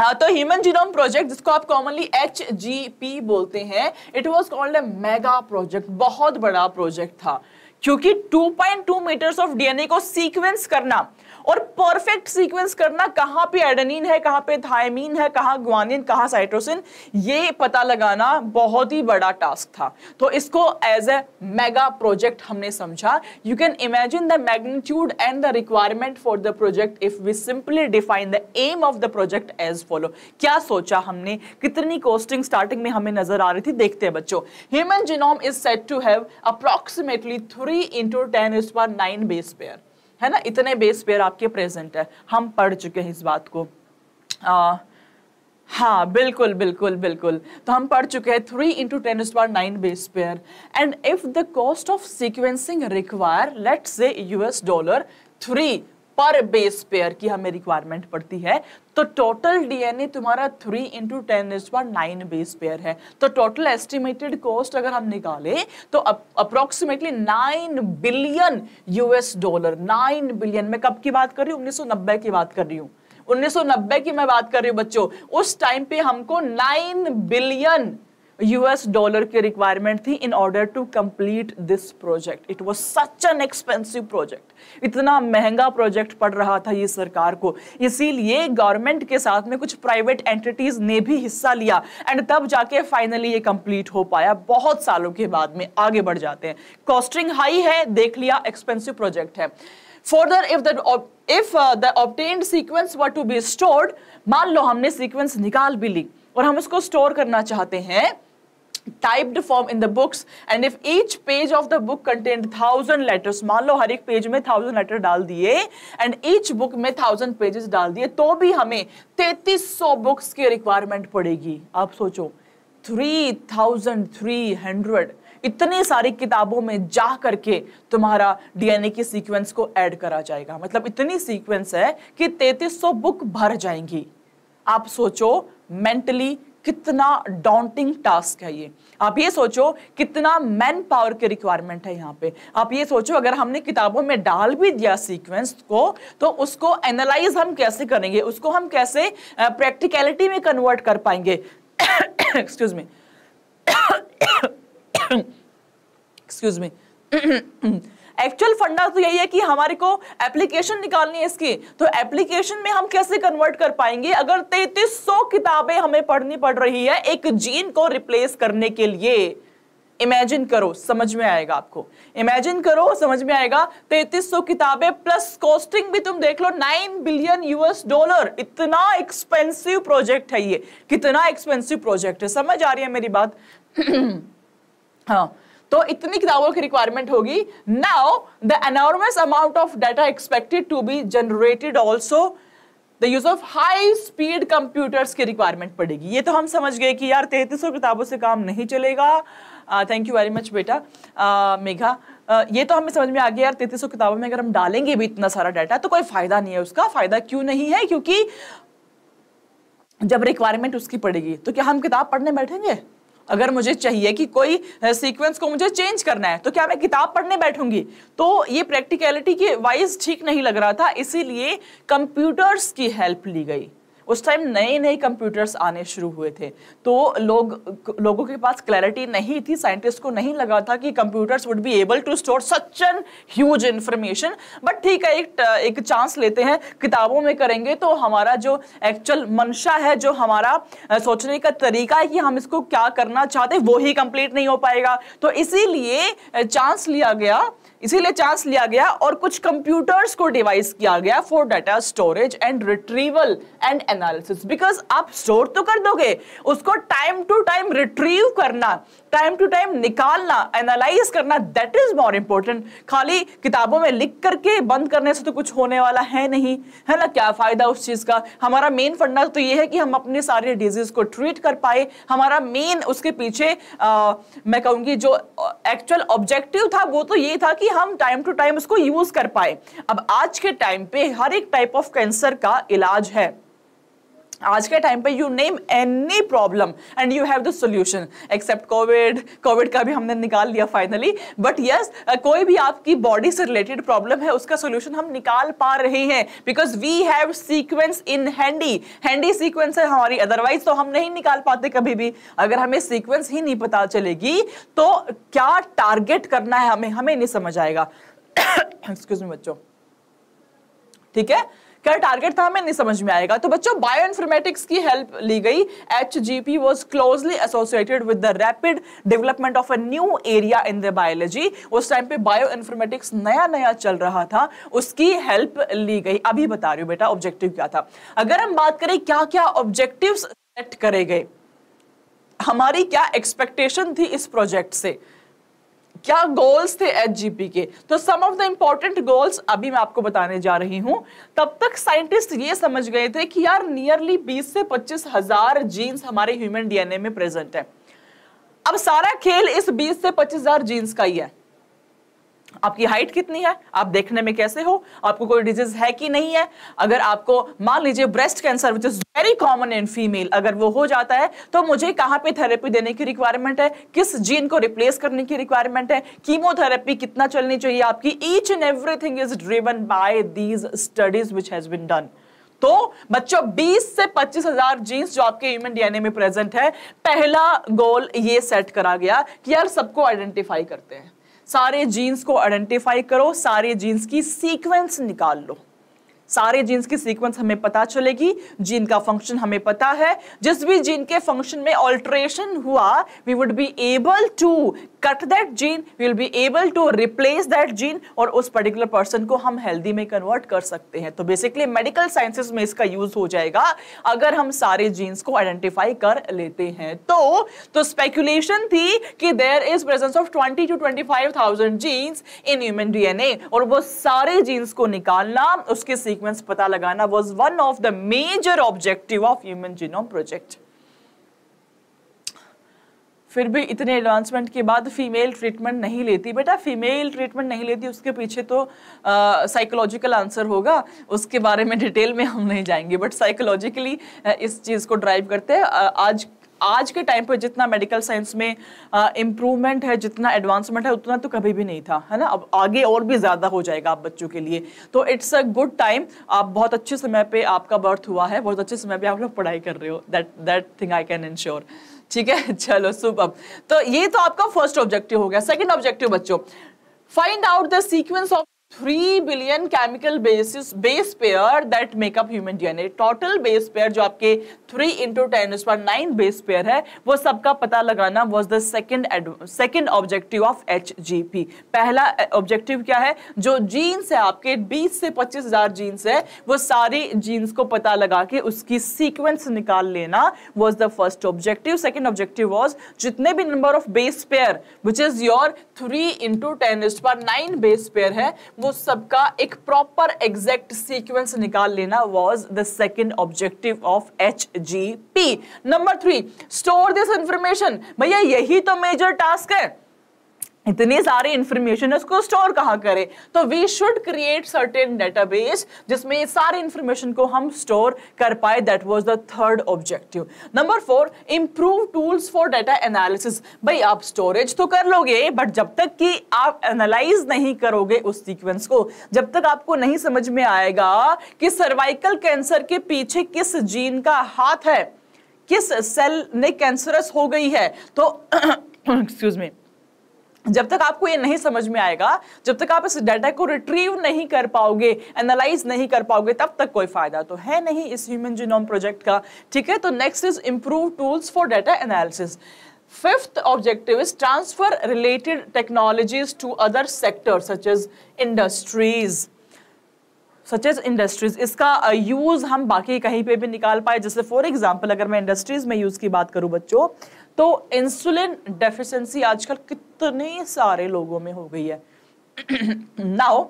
हाँ, तो ह्यूमन जीनोम प्रोजेक्ट जिसको आप कॉमनली एच जी पी बोलते हैं, it was called a mega project, बहुत बड़ा प्रोजेक्ट था, क्योंकि two point two metres of DNA को सीक्वेंस करना और परफेक्ट सीक्वेंस करना, कहाँ पे एडेनिन है, कहाँ पे थायमीन है, कहाँ ग्वानिन, कहाँ साइटोसिन, ये पता लगाना बहुत ही बड़ा टास्क था। तो इसको एज ए मेगा प्रोजेक्ट हमने समझा। You can imagine the magnitude and the requirement for the project if we simply define the aim of the project as follow. क्या सोचा हमने, कितनी कॉस्टिंग स्टार्टिंग में हमें नजर आ रही थी, देखते हैं बच्चों। Human genome is said to have approximately three into ten is power nine base pair, है ना, इतने बेस पेयर आपके प्रेजेंट है, हम पढ़ चुके हैं इस बात को। आ, हाँ बिल्कुल बिल्कुल बिल्कुल, तो हम पढ़ चुके हैं three into ten is power nine base pair. And if the cost of sequencing require let's say US dollar three per base pair की हमें रिक्वायरमेंट पड़ती है, तो टोटल डीएनए तुम्हारा three into ten is power nine base pair है। तो total estimated cost अगर हम निकाले तो approximately nine billion US dollar, nine billion. मैं कब की बात कर रही हूँ, उन्नीस सौ नब्बे की बात कर रही हूँ, उन्नीस सौ नब्बे की मैं बात कर रही हूँ बच्चों। उस टाइम पे हमको नाइन बिलियन यूएस डॉलर की रिक्वायरमेंट थी in order to complete this project. It was such an expensive project, इतना महंगा प्रोजेक्ट पड़ रहा था ये सरकार को, इसीलिए गवर्नमेंट के साथ में कुछ प्राइवेट एंटिटीज ने भी हिस्सा लिया एंड तब जाके फाइनली ये कंप्लीट हो पाया बहुत सालों के बाद में। आगे बढ़ जाते हैं, कॉस्टिंग हाई है देख लिया, एक्सपेंसिव प्रोजेक्ट है। Further, if the if uh, the obtained sequence were to be stored, मान लो हमने sequence निकाल भी ली और हम उसको store करना चाहते हैं, typed form in the books, and if each page of the book contained thousand letters, मान लो हर एक पेज में thousand letter डाल दिए and each book में thousand pages डाल दिए, तो भी हमें तैंतीस सौ books की requirement पड़ेगी। आप सोचो थ्री थाउजेंड थ्री हंड्रेड, इतनी सारी किताबों में जा करके तुम्हारा डीएनए की सीक्वेंस को ऐड करा जाएगा, मतलब इतनी सीक्वेंस है कि तैंतीस सौ बुक भर जाएंगी। आप सोचो मेंटली कितना डॉन्टिंग टास्क है ये, आप ये सोचो कितना मैन पावर की रिक्वायरमेंट है यहाँ पे। आप ये सोचो अगर हमने किताबों में डाल भी दिया सीक्वेंस को तो उसको एनालाइज हम कैसे करेंगे, उसको हम कैसे प्रैक्टिकलिटी में कन्वर्ट कर पाएंगे। Excuse me excuse me actual फंडा तो यही है कि हमारे को एप्लीकेशन निकालनी है इसकी, तो एप्लीकेशन में हम कैसे कन्वर्ट कर पाएंगे अगर तैतीस सौ किताबें हमें पढ़नी पड़ रही है एक जीन को रिप्लेस करने के लिए। इमेजिन करो, समझ में आएगा आपको, इमेजिन करो समझ में आएगा। तैंतीस सौ किताबें प्लस कॉस्टिंग भी तुम देख लो नाइन बिलियन यूएस डॉलर, इतना एक्सपेंसिव प्रोजेक्ट है ये, कितना एक्सपेंसिव प्रोजेक्ट है, समझ आ रही है मेरी बात। हाँ, तो इतनी किताबों की रिक्वायरमेंट होगी। Now the enormous amount of data expected to be generated, also the use of high speed computers की रिक्वायरमेंट पड़ेगी। ये तो हम समझ गए कि यार तैंतीस सौ किताबों से काम नहीं चलेगा। थैंक यू वेरी मच बेटा मेघा, uh, ये तो हमें समझ में आ गया यार तैंतीस सौ किताबों में अगर हम डालेंगे भी इतना सारा डाटा तो कोई फायदा नहीं है उसका। फायदा क्यों नहीं है, क्योंकि जब रिक्वायरमेंट उसकी पड़ेगी तो क्या हम किताब पढ़ने बैठेंगे? अगर मुझे चाहिए कि कोई सीक्वेंस को मुझे चेंज करना है तो क्या मैं किताब पढ़ने बैठूंगी? तो ये प्रैक्टिकलिटी के वाइज ठीक नहीं लग रहा था, इसीलिए कंप्यूटर्स की हेल्प ली गई। उस टाइम नए नए कंप्यूटर्स आने शुरू हुए थे, तो लोग लोगों के पास क्लैरिटी नहीं थी, साइंटिस्ट को नहीं लगा था कि computers would be able to store such an huge information. But ठीक है, एक एक चांस लेते हैं, किताबों में करेंगे तो हमारा जो एक्चुअल मंशा है, जो हमारा सोचने का तरीका है कि हम इसको क्या करना चाहते हैं, वो ही कंप्लीट नहीं हो पाएगा। तो इसीलिए चांस लिया गया इसीलिए चांस लिया गया और कुछ कंप्यूटर्स को डिवाइस किया गया for data storage and retrieval and analysis, because आप स्टोर तो कर दोगे, उसको टाइम टू टाइम रिट्रीव करना, टाइम टू टाइम निकालना, एनालाइज करना, दैट इज मोर इंपॉर्टेंट। खाली किताबों में लिख करके बंद करने से तो कुछ होने वाला है नहीं, है ना, क्या फायदा उस चीज का। हमारा मेन फंडा तो ये है कि हम अपने सारे डिजीज को ट्रीट कर पाए। हमारा मेन उसके पीछे आ, मैं कहूंगी जो एक्चुअल ऑब्जेक्टिव था वो तो ये था कि हम टाइम टू टाइम उसको यूज कर पाए। अब आज के टाइम पे हर एक टाइप ऑफ कैंसर का इलाज है। आज के टाइम पे you name any problem and you have the solution, except covid. Covid का भी हमने निकाल लिया फाइनली, बट यस कोई भी आपकी बॉडी से रिलेटेड प्रॉब्लम है उसका सॉल्यूशन हम निकाल पा रहे हैं, because we have sequence in handy handy sequence है हमारी। अदरवाइज तो हम नहीं निकाल पाते कभी भी। अगर हमें सीक्वेंस ही नहीं पता चलेगी तो क्या टारगेट करना है हमें हमें नहीं समझ आएगा। एक्सक्यूज मी बच्चों, ठीक है, क्या टारगेट था हमें नहीं समझ में आएगा। तो बच्चों बायो इन्फॉर्मेटिक्स की हेल्प ली गई। HGP was closely associated with the rapid development of a new area in the biology. उस टाइम पे बायो इन्फॉर्मेटिक्स नया नया चल रहा था, उसकी हेल्प ली गई। अभी बता रही हूँ बेटा ऑब्जेक्टिव क्या था। अगर हम बात करें क्या क्या ऑब्जेक्टिव सेट करे गए, हमारी क्या एक्सपेक्टेशन थी इस प्रोजेक्ट से, क्या गोल्स थे एचजीपी के, तो some of the important goals अभी मैं आपको बताने जा रही हूं। तब तक साइंटिस्ट ये समझ गए थे कि यार नियरली बीस से पच्चीस हज़ार जीन्स हमारे ह्यूमन डीएनए में प्रेजेंट है। अब सारा खेल इस बीस से पच्चीस हज़ार जीन्स का ही है। आपकी हाइट कितनी है, आप देखने में कैसे हो, आपको कोई डिजीज है कि नहीं है। अगर आपको मान लीजिए breast cancer which is very common in female, अगर वो हो जाता है तो मुझे कहाँ पे थेरेपी देने की रिक्वायरमेंट है, किस जीन को रिप्लेस करने की रिक्वायरमेंट है, कीमोथेरेपी कितना चलनी चाहिए आपकी। Each and everything is driven by these studies which has been done. तो बच्चों बीस से पच्चीस हज़ार जीन्स जो आपके ह्यूमन डीएनए में प्रेजेंट है, पहला गोल ये सेट करा गया कि यार सबको आइडेंटिफाई करते हैं, सारे जीन्स को आइडेंटिफाई करो, सारे जीन्स की सीक्वेंस निकाल लो, सारे जीन्स की सीक्वेंस हमें पता चलेगी, जीन का फंक्शन हमें पता है, जिस भी जीन के फंक्शन में ऑल्ट्रेशन हुआ we would be able to cut that gene, we will be able to replace that gene और उस पर्टिकुलर पर्सन को हम हेल्दी में कन्वर्ट कर सकते हैं। तो बेसिकली मेडिकल साइंसेस में इसका यूज हो जाएगा अगर हम सारे जीन्स को आइडेंटिफाई कर लेते हैं। तो तो स्पेकुलेशन थी कि देयर इज प्रेजेंस ऑफ बीस टू पच्चीस हज़ार जीन्स इन ह्यूमन डीएनए और वो सारे जीन्स को निकालना, उसके सीक्वेंस पता लगाना was one of the major objective of human genome project. फिर भी इतने एडवांसमेंट के बाद फीमेल ट्रीटमेंट नहीं लेती बेटा, फीमेल ट्रीटमेंट नहीं लेती, उसके पीछे तो साइकोलॉजिकल आंसर होगा, उसके बारे में डिटेल में हम नहीं जाएंगे, बट साइकोलॉजिकली इस चीज़ को ड्राइव करते हैं। आज आज के टाइम पर जितना मेडिकल साइंस में इम्प्रूवमेंट है, जितना एडवांसमेंट है, उतना तो कभी भी नहीं था, है ना। अब आगे और भी ज़्यादा हो जाएगा आप बच्चों के लिए। तो इट्स अ गुड टाइम, आप बहुत अच्छे समय पे आपका बर्थ हुआ है, बहुत अच्छे समय पे आप लोग पढ़ाई कर रहे हो, that that thing I can ensure, ठीक है। चलो सुपर, तो ये तो आपका फर्स्ट ऑब्जेक्टिव हो गया। सेकेंड ऑब्जेक्टिव बच्चों, find out the sequence of three billion chemical basis base pair that make up human DNA. Total base pair जो आपके three into ten is per nine base pair है, वो सबका पता लगाना was the second second objective of HGP. पहला objective क्या है, जो जीन्स है आपके बीस से पच्चीस हज़ार जीन्स है, वो सारी जीन्स को पता लगा के उसकी सीक्वेंस निकाल लेना was the first objective. Second objective was जितने भी number of base pair which is your three into ten is per nine base pair है, वो सबका एक प्रॉपर एग्जैक्ट सीक्वेंस निकाल लेना was the second objective of HGP. Number three, store this information. भैया यही तो मेजर टास्क है, इतनी सारी इंफॉर्मेशन है, उसको स्टोर कहाँ करें? तो we should create certain database जिसमें ये सारी इंफॉर्मेशन को हम स्टोर कर पाए. That was the third objective. Number four, improve tools for data analysis. भाई आप स्टोरेज तो कर लोगे, बट जब तक कि आप एनालाइज नहीं करोगे उस सीक्वेंस को, जब तक आपको नहीं समझ में आएगा कि सर्वाइकल कैंसर के पीछे किस जीन का हाथ है, किस सेल ने कैंसरस हो गई है, तो एक्सक्यूज मी, जब तक आपको ये नहीं समझ में आएगा, जब तक आप इस डाटा को रिट्रीव नहीं कर पाओगे, एनालाइज नहीं कर पाओगे, तब तक कोई फायदा तो है नहीं इस ह्यूमन जीनोम प्रोजेक्ट का. ठीक है, तो next is improve tools for data analysis. Fifth objective is transfer related technologies to other sectors such as industries. such as industries इसका यूज हम बाकी कहीं पे भी निकाल पाए. जैसे फॉर एग्जाम्पल अगर मैं इंडस्ट्रीज में यूज की बात करूं बच्चों, तो इंसुलिन डेफिशिएंसी आजकल कितने सारे लोगों में हो गई है. नाउ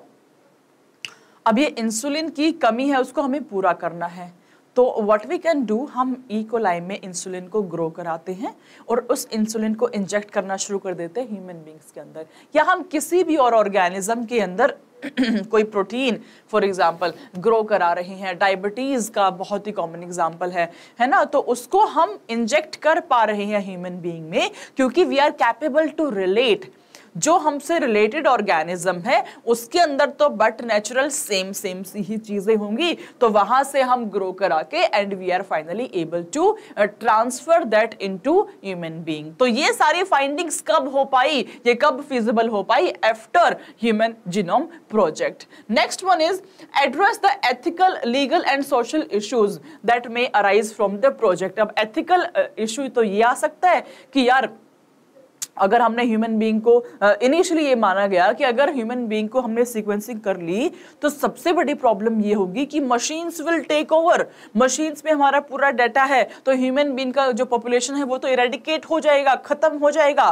अब ये इंसुलिन की कमी है, उसको हमें पूरा करना है. तो व्हाट वी कैन डू, हम ई कोलाई में इंसुलिन को ग्रो कराते हैं और उस इंसुलिन को इंजेक्ट करना शुरू कर देते हैं ह्यूमन बींग्स के अंदर, या हम किसी भी और ऑर्गेनिज्म के अंदर कोई प्रोटीन फॉर एग्जांपल ग्रो करा रहे हैं. डायबिटीज़ का बहुत ही कॉमन एग्जांपल है, है ना. तो उसको हम इंजेक्ट कर पा रहे हैं ह्यूमन बीइंग में, क्योंकि we are capable to relate. जो हमसे रिलेटेड ऑर्गेनिज्म है उसके अंदर तो बट नेचुरल सेम सेम सी ही चीजें होंगी, तो वहां से हम ग्रो करा के and we are finally able to transfer that into human being. तो ये सारी फाइंडिंग्स कब हो पाई, ये कब फिजिबल हो पाई? After human genome project. Next one is address the ethical, legal and social issues that may arise from the project. अब एथिकल इश्यू तो ये आ सकता है कि यार अगर हमने ह्यूमन बीइंग को इनिशियली uh, ये माना गया कि अगर ह्यूमन बीइंग को हमने सीक्वेंसिंग कर ली तो सबसे बड़ी प्रॉब्लम ये होगी कि machines will take over. Machines में हमारा पूरा डाटा है तो ह्यूमन बीइंग का जो पॉपुलेशन है वो तो इरेडिकेट हो जाएगा, खत्म हो जाएगा,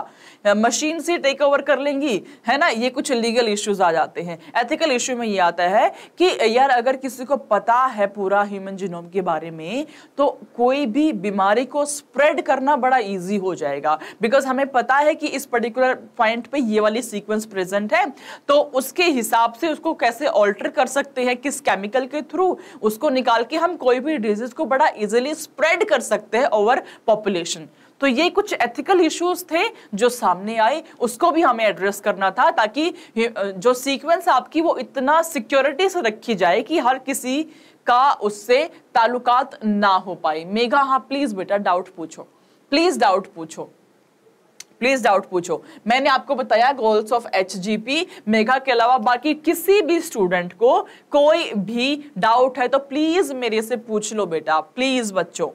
मशीन से टेक ओवर कर लेंगी, है ना. ये कुछ लीगल इश्यूज आ जाते हैं. एथिकल इश्यू में ये आता है कि यार अगर किसी को पता है पूरा ह्यूमन जीनोम के बारे में तो कोई भी बीमारी को स्प्रेड करना बड़ा ईजी हो जाएगा, बिकॉज हमें पता है कि इस पर्टिकुलर पॉइंट पे ये वाली सीक्वेंस प्रेजेंट है, तो उसके हिसाब से उसको कैसे ऑल्टर कर सकते हैं, किस केमिकल के थ्रू उसको निकाल के हम कोई भी डिजीज को बड़ा इजीली स्प्रेड कर सकते हैं ओवर पॉपुलेशन. तो ये कुछ एथिकल इश्यूज थे जो सामने आए, उसको भी हमें एड्रेस करना था ताकि जो सीक्वेंस आपकी वो इतना सिक्योरिटी से रखी जाए कि हर किसी का उससे ताल्लुकात ना हो पाए. मेघा, हाँ प्लीज बेटा डाउट पूछो, प्लीज डाउट पूछो, प्लीज डाउट पूछो. मैंने आपको बताया गोल्स ऑफ एचजीपी. मेघा के अलावा बाकी किसी भी स्टूडेंट को कोई भी डाउट है तो प्लीज मेरे से पूछ लो बेटा. प्लीज बच्चों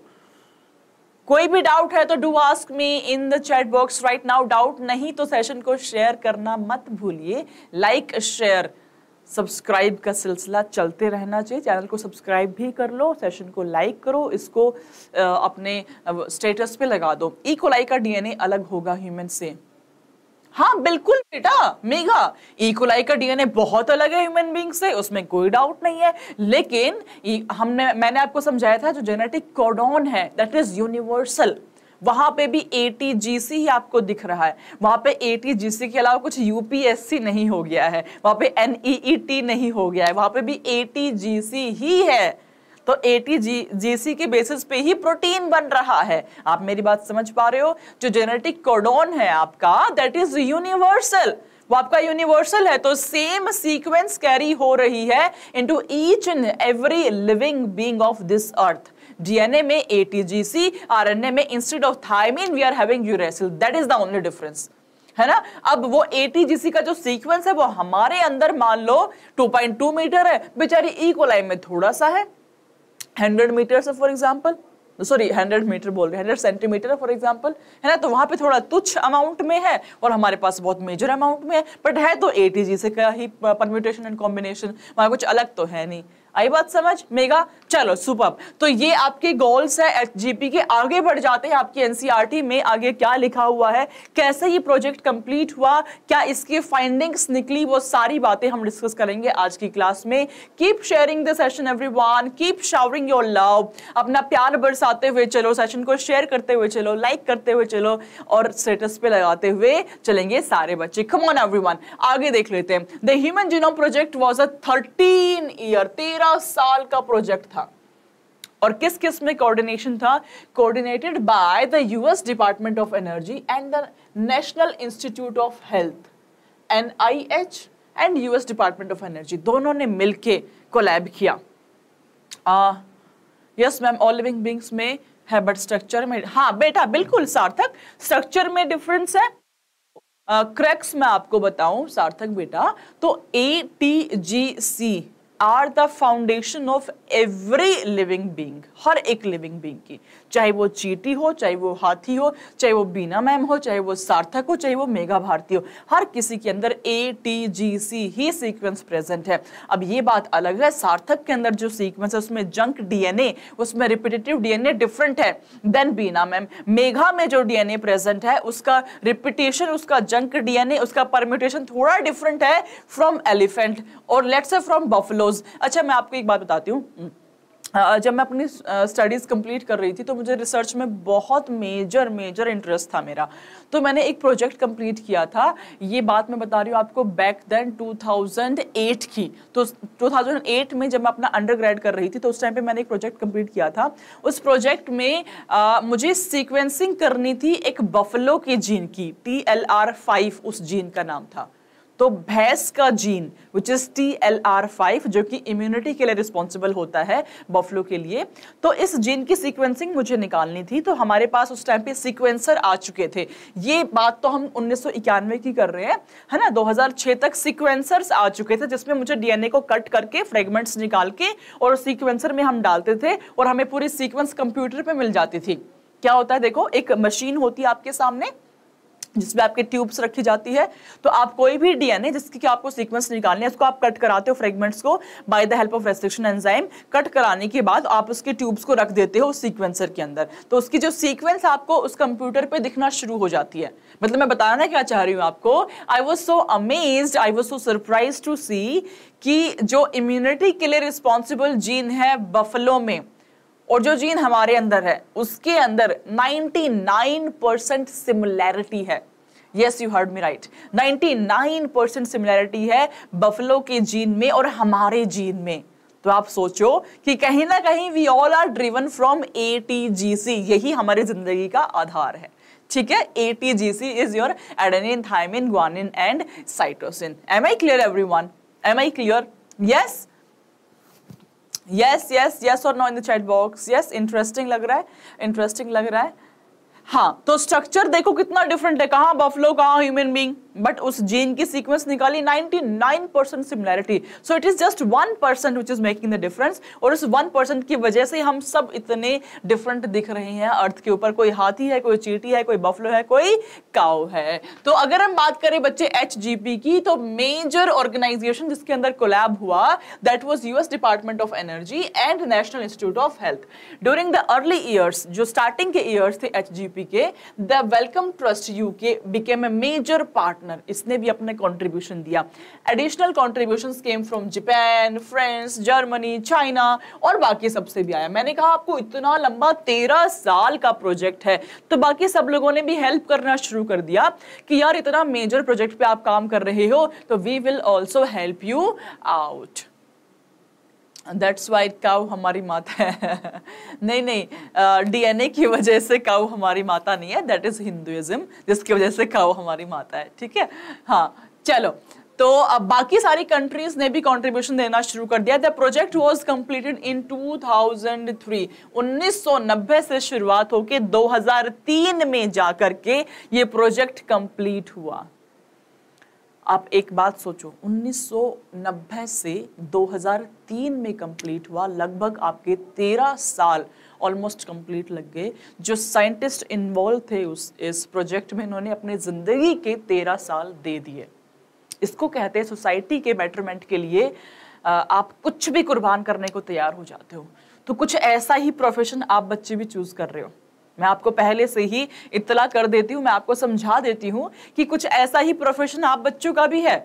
कोई भी डाउट है तो do ask me in the chat box right now. Doubt नहीं तो सेशन को शेयर करना मत भूलिए. लाइक, शेयर, सब्सक्राइब का सिलसिला चलते रहना चाहिए. चैनल को सब्सक्राइब भी कर लो, सेशन को लाइक करो, इसको अपने स्टेटस पे लगा दो. ई कोलाई का डीएनए अलग होगा ह्यूमन से. हाँ बिल्कुल बेटा मेघा, ई कोलाई का डीएनए बहुत अलग है ह्यूमन बीइंग से, उसमें कोई डाउट नहीं है. लेकिन हमने मैंने आपको समझाया था जो जेनेटिक कोडॉन है दैट इज यूनिवर्सल, वहां पे भी ए टी जी सी ही आपको दिख रहा है. वहां पे ए टी जी सी के अलावा कुछ यू पी एस सी नहीं हो गया है, वहां पे एन ई ई टी नहीं हो गया है, वहां पे भी ए टी जी सी ही है. तो ए टी जी सी के बेसिस पे ही प्रोटीन बन रहा है. आप मेरी बात समझ पा रहे हो? जो जेनेटिक कोडॉन है आपका दैट इज यूनिवर्सल, वो आपका यूनिवर्सल है. तो सेम सीक्वेंस कैरी हो रही है into each and every living being of this earth. DNA में A T G C, RNA में instead of thymine we are having uracil. That is the only difference, है ना. अब वो ए टी जी सी का जो सीक्वेंस है वो हमारे अंदर मान लो टू पॉइंट टू मीटर है, बेचारी ई कोलाई में थोड़ा सा है, हंड्रेड मीटर से for example, sorry hundred metre बोल रहे हैं, हंड्रेड सेंटीमीटर फॉर एग्जांपल, है ना. तो वहां पे थोड़ा तुच्छ अमाउंट में है और हमारे पास बहुत मेजर अमाउंट में है, बट है तो ए टी जी सी का ही परम्यूटेशन एंड कॉम्बिनेशन, वहां कुछ अलग तो है नहीं. आई बात समझ मेगा? चलो सुपर। तो ये आपके गोल्स है एचजीपी के। आगे बढ़ जाते हैं आपकी एनसीईआरटी में आगे क्या लिखा हुआ है, कैसे ये प्रोजेक्ट कंप्लीट हुआ, क्या इसकी फाइंडिंग्स निकली, वो सारी बातें हम डिस्कस करेंगे आज की क्लास में। Keep sharing the session everyone, keep showering your love, अपना प्यार बरसाते हुए चलो, सेशन को शेयर करते हुए चलो, लाइक करते हुए चलो और स्टेटस पे लगाते हुए चलेंगे सारे बच्चे। कम ऑन एवरीवन, आगे देख लेते हैं। The human genome project was a thirteen year तेरह साल का प्रोजेक्ट था और किस किस में कोऑर्डिनेशन था? Coordinated by the US department of energy and the national institute of health N I H and US department of energy, दोनों ने मिलके कोलैब किया। Yes ma'am, all living beings में है बट स्ट्रक्चर में, हाँ बेटा बिल्कुल सार्थक, स्ट्रक्चर में डिफरेंस है। क्रैक्स uh, मैं आपको बताऊं सार्थक बेटा, तो A T G C are the foundation of every living being, हर एक लिविंग बींग की, चाहे वो चीटी हो, चाहे वो हाथी हो, चाहे वो बीना मैम हो, चाहे वो सार्थक हो, चाहे वो मेघा भारती हो, हर किसी के अंदर ए टी जी सी ही सीक्वेंस प्रेजेंट है। अब ये बात अलग है सार्थक के अंदर जो सीक्वेंस है उसमें जंक डीएनए, उसमें रिपीटेटिव डीएनए डिफरेंट है देन बीना मैम। मेघा में जो डीएनए प्रेजेंट है उसका रिपीटेशन, उसका जंक डीएनए, उसका परम्यूटेशन थोड़ा डिफरेंट है फ्रॉम एलिफेंट और लेट्स से फ्रॉम बफलो। अच्छा मैं आपको एक बात बताती हूँ, जब मैं अपनी स्टडीज कंप्लीट कर रही थी तो मुझे रिसर्च में बहुत मेजर मेजर इंटरेस्ट था मेरा, तो मैंने एक प्रोजेक्ट कंप्लीट किया था, ये बात मैं बता रही हूँ आपको back then two thousand eight की। तो टू थाउजेंड एट में जब मैं अपना अंडरग्रेड कर रही थी तो उस टाइम पे मैंने एक प्रोजेक्ट कंप्लीट किया था। उस प्रोजेक्ट में आ, मुझे सीक्वेंसिंग करनी थी एक बफलो के जीन की, टी एल आर फाइव उस जीन का नाम था। तो भैंस का gene which is T L R five जो कि इम्यूनिटी के लिए रिस्पॉन्सिबल होता है बफलो के लिए, तो इस जीन की सीक्वेंसिंग मुझे निकालनी थी। तो हमारे पास उस टाइम पे सीक्वेंसर आ चुके थे, ये बात तो हम उन्नीस सौ इक्यानवे की कर रहे हैं है ना, दो हज़ार छह तक सीक्वेंसर्स आ चुके थे जिसमें मुझे डीएनए को कट करके फ्रेगमेंट्स निकाल के और सीक्वेंसर में हम डालते थे और हमें पूरी सीक्वेंस कंप्यूटर पर मिल जाती थी। क्या होता है देखो, एक मशीन होती है आपके सामने जिसमें आपके ट्यूब्स रखी जाती है, तो आप कोई भी डीएनए जिसकी कि आपको सीक्वेंस निकालनी है उसको आप कट कराते हो, फ्रेगमेंट्स को by the help of restriction enzyme, cut कराने के बाद आप उसके ट्यूब्स को रख देते हो सीक्वेंसर के अंदर, तो उसकी जो सीक्वेंस आपको उस कंप्यूटर पे दिखना शुरू हो जाती है। मतलब मैं बताना क्या चाह रही हूँ आपको, I was so amazed, I was so surprise to see कि जो इम्यूनिटी के लिए रिस्पॉन्सिबल जीन है बफलो में और जो जीन हमारे अंदर है उसके अंदर निन्यानवे परसेंट सिमिलैरिटी है। Yes you heard me right, निन्यानवे परसेंट सिमिलैरिटी है बफलो के जीन में और हमारे जीन में। तो आप सोचो कि कहीं ना कहीं we all are driven from A T G C, यही हमारी जिंदगी का आधार है। ठीक है, A T G C is your adenine, thymine, guanine and cytosine. Am I clear everyone? Am I clear? Yes yes yes yes और no in the chat box. Yes, interesting लग रहा है, इंटरेस्टिंग लग रहा है। हाँ, तो स्ट्रक्चर देखो कितना डिफरेंट है, कहाँ बफलो कहाँ ह्यूमन बीइंग, बट उस जीन की सीक्वेंस निकाली निन्यानवे percent similarity, so it is just one percent which is making the difference. और उस वन परसेंट की वजह से हम सब इतने डिफरेंट दिख रहे हैं अर्थ के ऊपर, कोई हाथी है, कोई चींटी है, कोई बफलो है, कोई काऊ है। तो अगर हम बात करें बच्चे एचजीपी की, तो मेजर ऑर्गेनाइजेशन जिसके अंदर कोलैब हुआ that was US department of energy and national institute of health. During the early years, जो स्टार्टिंग के ईयर्स थे एचजीपी के, the welcome Trust UK became a major partner, इसने भी अपने कंट्रीब्यूशन दिया। Additional contributions came from Japan, France, Germany, China और बाकी सबसे भी आया। मैंने कहा आपको इतना लंबा तेरह साल का प्रोजेक्ट है, तो बाकी सब लोगों ने भी हेल्प करना शुरू कर दिया कि यार इतना मेजर प्रोजेक्ट पे आप काम कर रहे हो तो we will also help you out. That's why cow हमारी माता है नहीं नहीं, डीएनए uh, की वजह से काऊ हमारी माता नहीं है, दैट इज हिंदुइज्म जिसकी वजह से काऊ हमारी माता है। ठीक है, हाँ चलो, तो अब बाकी सारी कंट्रीज ने भी कंट्रीब्यूशन देना शुरू कर दिया। The project was completed in two thousand three, उन्नीस सौ नब्बे से शुरुआत होकर दो हज़ार तीन में जाकर के ये प्रोजेक्ट कंप्लीट हुआ। आप एक बात सोचो, उन्नीस सौ नब्बे से दो हज़ार तीन में कंप्लीट हुआ, लगभग आपके तेरह साल ऑलमोस्ट कंप्लीट लग गए। जो साइंटिस्ट इन्वॉल्व थे उस इस प्रोजेक्ट में, इन्होंने अपने ज़िंदगी के तेरह साल दे दिए। इसको कहते हैं सोसाइटी के बेटरमेंट के लिए आप कुछ भी कुर्बान करने को तैयार हो जाते हो। तो कुछ ऐसा ही प्रोफेशन आप बच्चे भी चूज कर रहे हो। मैं आपको पहले से ही इत्तला कर देती हूँ, मैं आपको समझा देती हूँ कि कुछ ऐसा ही प्रोफेशन आप बच्चों का भी है।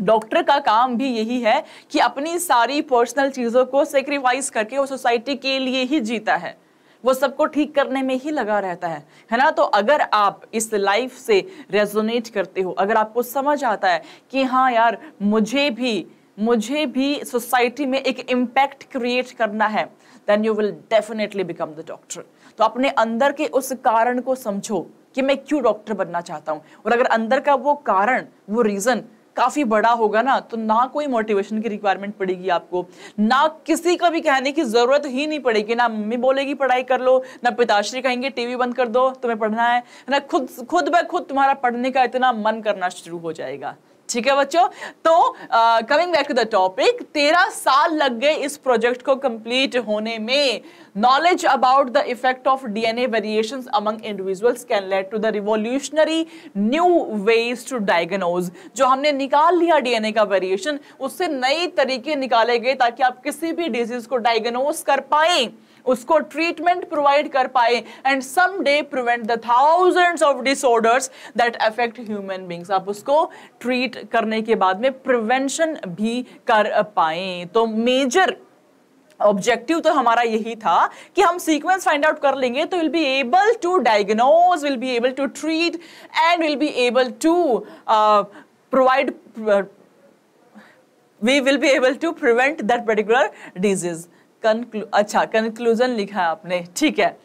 डॉक्टर का काम भी यही है कि अपनी सारी पर्सनल चीज़ों को सेक्रीफाइस करके वो सोसाइटी के लिए ही जीता है, वो सबको ठीक करने में ही लगा रहता है, है ना। तो अगर आप इस लाइफ से रेजोनेट करते हो, अगर आपको समझ आता है कि हाँ यार मुझे भी मुझे भी सोसाइटी में एक इम्पैक्ट क्रिएट करना है, then you will definitely become the doctor. तो अपने अंदर के उस कारण को समझो कि मैं क्यों डॉक्टर बनना चाहता हूँ, और अगर अंदर का वो कारण, वो रीज़न काफ़ी बड़ा होगा ना, तो ना कोई मोटिवेशन की रिक्वायरमेंट पड़ेगी आपको, ना किसी को भी कहने की ज़रूरत ही नहीं पड़ेगी, ना मम्मी बोलेगी पढ़ाई कर लो, ना पिताश्री कहेंगे टीवी बंद कर दो तुम्हें पढ़ना है, ना खुद खुद ब खुद तुम्हारा पढ़ने का इतना मन करना शुरू हो जाएगा। ठीक है बच्चों, तो coming back to the topic, तेरह साल लग गए इस प्रोजेक्ट को कंप्लीट होने में। Knowledge about the effect of DNA variations among individuals can lead to the revolutionary new ways to diagnose. जो हमने निकाल लिया डीएनए का वेरिएशन, उससे नए तरीके निकाले गए ताकि आप किसी भी डिजीज को डायग्नोज कर पाए, उसको ट्रीटमेंट प्रोवाइड कर पाए, and someday prevent the thousands of disorders that affect human beings. आप उसको ट्रीट करने के बाद में प्रिवेंशन भी कर पाए। तो मेजर ऑब्जेक्टिव तो हमारा यही था कि हम सीक्वेंस फाइंड आउट कर लेंगे तो will be able to diagnose, will be able to treat, and will be able to provide we will be able to prevent that particular disease. कंक्लू अच्छा कंक्लूजन लिखा है आपने, ठीक है,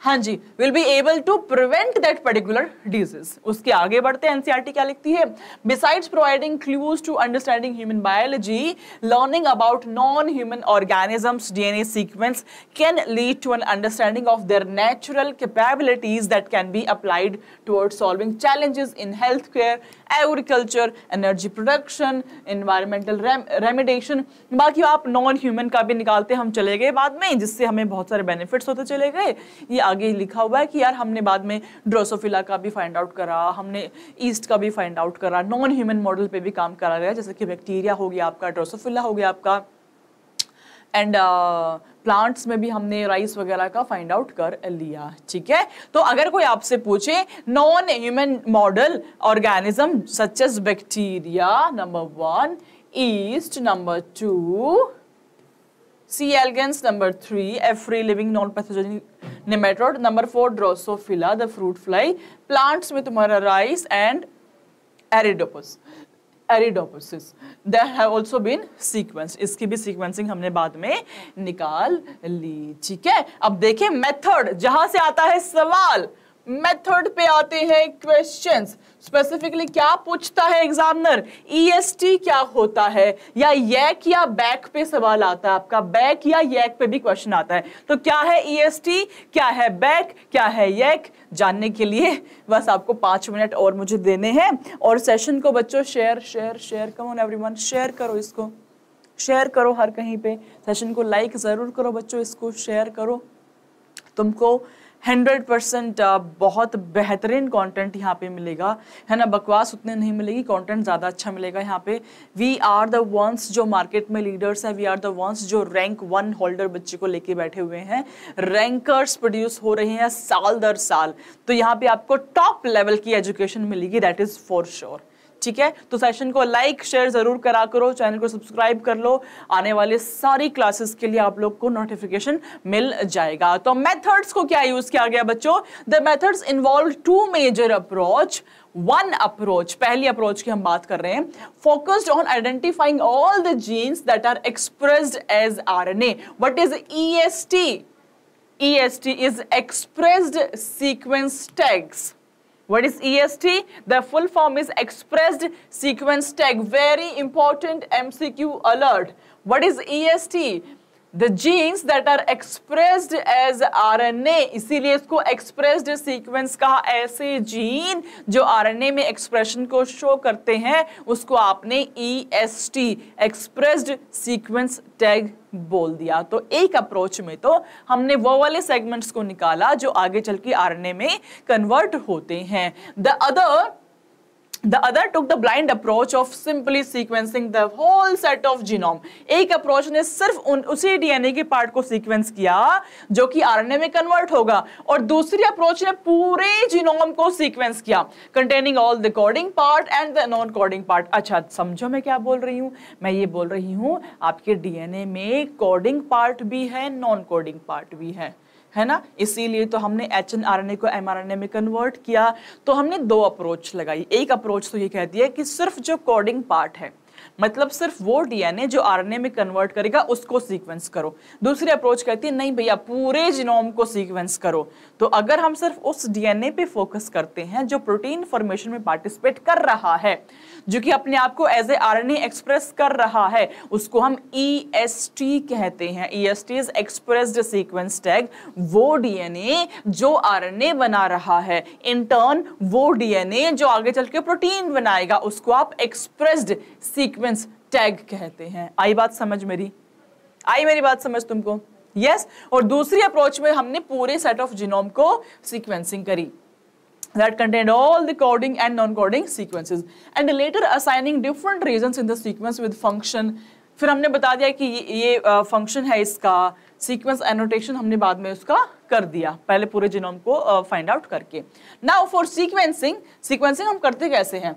हाँ जी, will be able to prevent that particular disease. उसके आगे बढ़ते हैं, एनसीईआरटी क्या लिखती है, besides providing clues to understanding human biology, learning about non human organisms DNA sequence can lead to an understanding of their natural capabilities that can be applied toward solving challenges in health care, agriculture, energy production, environmental remediation. बाकी आप non human का भी निकालते हम चले गए बाद में, जिससे हमें बहुत सारे बेनिफिट्स होते चले गए। ये आगे लिखा हुआ है कि यार हमने बाद में ड्रोसोफिला का भी फाइंड आउट करा, हमने ईस्ट का भी फाइंड आउट करा, नॉन ह्यूमन मॉडल पे भी काम करा गया, जैसे कि बैक्टीरिया हो गया आपका, ड्रोसोफिला हो गया आपका, एंड प्लांट्स में भी हमने राइस वगैरह का फाइंड आउट कर लिया। ठीक है, तो अगर कोई आपसे पूछे non human model organism such as bacteria number one, yeast number two, C elegans number three, F free living non pathogenic nematode number four, Drosophila the fruit fly, plants में तुम्हारा rice and Arabidopsis Arabidopsis that have also been sequence. इसकी भी sequencing हमने बाद में निकाल ली। ठीक है, अब देखिए मेथड, जहां से आता है सवाल, मेथड पे आते हैं क्वेश्चंस। स्पेसिफिकली क्या पूछता है एग्जामिनर, ईएसटी क्या होता है, या यैक या बैक पे सवाल आता है आपका, बैक या यैक पे भी क्वेश्चन आता है। तो क्या है ईएसटी, क्या है बैक, क्या है यैक, जानने के लिए बस आपको पाँच मिनट और मुझे देने हैं। और सेशन को बच्चों share share share come on everyone, share करो इसको, शेयर करो हर कहीं पे, सेशन को लाइक ज़रूर करो बच्चों, इसको शेयर करो। तुमको हंड्रेड परसेंट बहुत बेहतरीन कंटेंट यहाँ पे मिलेगा, है ना, बकवास उतने नहीं मिलेगी, कंटेंट ज़्यादा अच्छा मिलेगा यहाँ पे। वी आर द वंस जो मार्केट में लीडर्स हैं, वी आर द वंस जो रैंक वन होल्डर बच्चे को लेके बैठे हुए हैं, रैंकर्स प्रोड्यूस हो रहे हैं साल दर साल। तो यहाँ पे आपको टॉप लेवल की एजुकेशन मिलेगी, दैट इज़ फॉर श्योर। ठीक है, तो सेशन को लाइक शेयर ज़रूर करा करो, चैनल को सब्सक्राइब कर लो, आने वाले सारी क्लासेस के लिए आप लोग को नोटिफिकेशन मिल जाएगा। तो मेथड्स को क्या यूज़ किया गया बच्चों, the methods involve two major approach, one approach, पहली अप्रोच की हम बात कर रहे हैं, focused on identifying all the genes that are expressed as RNA. What is EST, EST is expressed sequence tags. What is E S T? The full form is expressed sequence tag. Very important M C Q alert. What is E S T? The genes that are expressed as R N A. इसीलिए इसको expressed sequence कहा, ऐसे gene जो R N A में expression को show करते हैं उसको आपने E S T expressed sequence tag बोल दिया। तो एक अप्रोच में तो हमने वो वाले सेगमेंट्स को निकाला जो आगे चल के आरएनए में कन्वर्ट होते हैं। The other The other took the blind approach of simply sequencing the whole set of genome. एक approach ने सिर्फ उन उसी डीएनए के पार्ट को sequence किया जो कि आरएनए में convert होगा, और दूसरी approach ने पूरे genome को sequence किया, containing all the coding part and the non-coding part. अच्छा समझो मैं क्या बोल रही हूँ? मैं ये बोल रही हूँ आपके डीएनए में coding part भी है, non-coding part भी है, है ना? इसीलिए तो हमने H N R N A को एम आर एन ए में कन्वर्ट किया। तो हमने दो अप्रोच लगाई। एक अप्रोच तो ये कहती है कि सिर्फ जो कोडिंग पार्ट है, मतलब सिर्फ वो डीएनए जो आरएनए में कन्वर्ट करेगा उसको सीक्वेंस करो। दूसरी अप्रोच कहती है नहीं भैया, पूरे जीनोम को सीक्वेंस करो। तो अगर हम सिर्फ उस डीएनए पे फोकस करते हैं जो प्रोटीन फॉर्मेशन में पार्टिसिपेट कर रहा है, जो कि अपने आप को एज ए आरएनए एक्सप्रेस कर रहा है, उसको हम ईएसटी कहते हैं। EST is expressed sequence tag. वो डीएनए जो आरएनए बना रहा है, इन टर्न वो डीएनए जो आगे चल के प्रोटीन बनाएगा, उसको आप एक्सप्रेस्ड सीक्वेंस टैग कहते हैं। आई बात समझ मेरी? आई मेरी बात समझ तुमको? यस। और दूसरी अप्रोच में हमने पूरे सेट ऑफ जीनोम को सीक्वेंसिंग करी, that contained all the coding and non-coding sequences, and later assigning different regions in the sequence with function. फिर हमने बता दिया कि ये फंक्शन है इसका, सीक्वेंस एनोटेशन हमने बाद में उसका कर दिया, पहले पूरे जीनोम को फाइंड आउट करके। नाउ फॉर सीक्वेंसिंग, सीक्वेंसिंग हम करते कैसे हैं?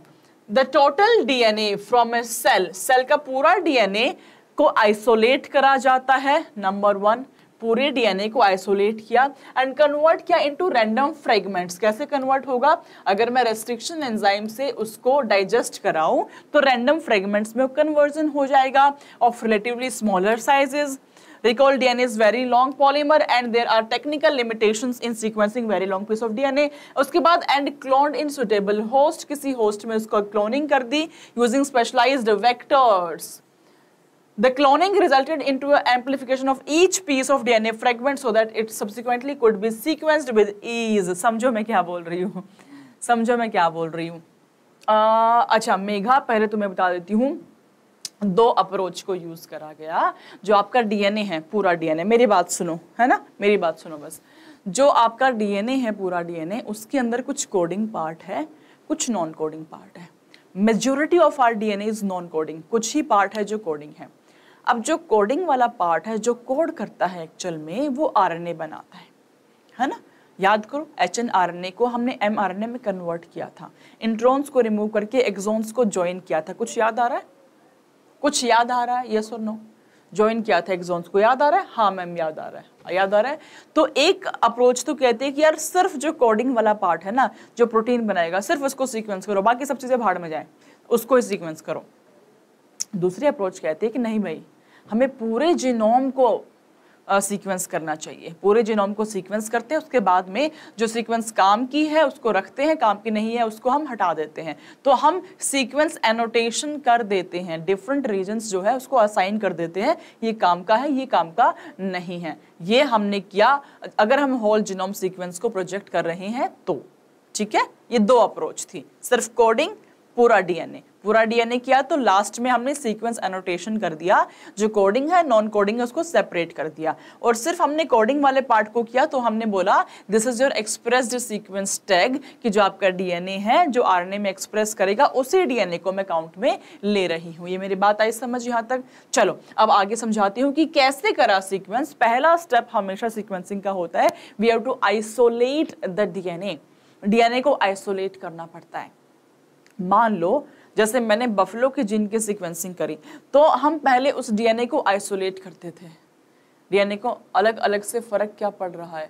The total D N A from a cell, cell का पूरा D N A को आइसोलेट करा जाता है। नंबर वन, पूरे डीएनए को आइसोलेट किया एंड कन्वर्ट किया इनटू रैंडम फ्रेगमेंट्स। कैसे कन्वर्ट होगा? अगर मैं रेस्ट्रिक्शन एंजाइम से उसको डाइजेस्ट कराऊं तो रैंडम फ्रेगमेंट्स में कन्वर्जन हो जाएगा of relatively smaller sizes. Recall D N A is very long polymer and there are technical limitations in sequencing very long piece of D N A. उसके बाद and cloned in suitable host, किसी host में उसको cloning कर दी using specialized vectors. The cloning resulted into an amplification of each piece of D N A fragment so that it subsequently could be sequenced with ease. समझो मैं क्या बोल रही हूँ? समझो मैं क्या बोल रही हूँ? अच्छा मेघा, पहले तुम्हें बता देती हूँ दो अप्रोच को यूज करा गया। जो आपका डीएनए है, पूरा डीएनए, मेरी बात सुनो, है ना, मेरी बात सुनो बस। जो आपका डीएनए है, पूरा डीएनए, उसके अंदर कुछ कोडिंग पार्ट है, कुछ नॉन कोडिंग पार्ट है। Majority of our DNA is non coding, कुछ ही पार्ट है जो कोडिंग है। अब जो कोडिंग वाला पार्ट है, जो कोड करता है एक्चुअल में, वो आरएनए बनाता है, है ना? याद करो, H N R N A को हमने एम आर एन ए में कन्वर्ट किया था, इंट्रॉन्स को रिमूव करके एक्सॉन्स को ज्वाइन किया था। कुछ याद आ रहा है? कुछ याद आ रहा है? यस और नो? ज्वाइन किया था एक्सॉन्स को, याद आ रहा है? हाँ मैम, याद आ रहा है, याद आ रहा है। तो एक अप्रोच तो कहते हैं कि यार सिर्फ जो कोडिंग वाला पार्ट है ना, जो प्रोटीन बनाएगा, सिर्फ उसको सीक्वेंस करो, बाकी सब चीज़ें भाड़ में जाए, उसको ही सीक्वेंस करो। दूसरी अप्रोच कहते हैं कि नहीं भाई, हमें पूरे जीनोम को सीक्वेंस uh, करना चाहिए। पूरे जीनोम को सीक्वेंस करते हैं, उसके बाद में जो सीक्वेंस काम की है उसको रखते हैं, काम की नहीं है उसको हम हटा देते हैं। तो हम सीक्वेंस एनोटेशन कर देते हैं, डिफरेंट रीजन्स जो है उसको असाइन कर देते हैं, ये काम का है, ये काम का नहीं है। ये हमने किया अगर हम होल जीनोम सीक्वेंस को प्रोजेक्ट कर रहे हैं तो। ठीक है, ये दो अप्रोच थी, सिर्फ कोडिंग, पूरा डीएनए। पूरा डीएनए किया तो लास्ट में हमने सीक्वेंस एनोटेशन कर दिया, जो कोडिंग है नॉन कोडिंग है उसको सेपरेट कर दिया, और सिर्फ हमने कोडिंग वाले पार्ट को किया तो हमने बोला this is your expressed sequence tag, कि जो आपका डीएनए है जो आरएनए में एक्सप्रेस करेगा उसी डीएनए को मैं काउंट में ले रही हूँ। ये मेरी बात आई समझ यहाँ तक? चलो अब आगे समझाती हूँ कि कैसे करा सीक्वेंस। पहला स्टेप हमेशा सीक्वेंसिंग का होता है, we have to isolate the DNA. DNA को आइसोलेट करना पड़ता है। मान लो जैसे मैंने बफलो के जीन की सीक्वेंसिंग करी, तो हम पहले उस डीएनए को आइसोलेट करते थे। डीएनए को अलग अलग से फर्क क्या पड़ रहा है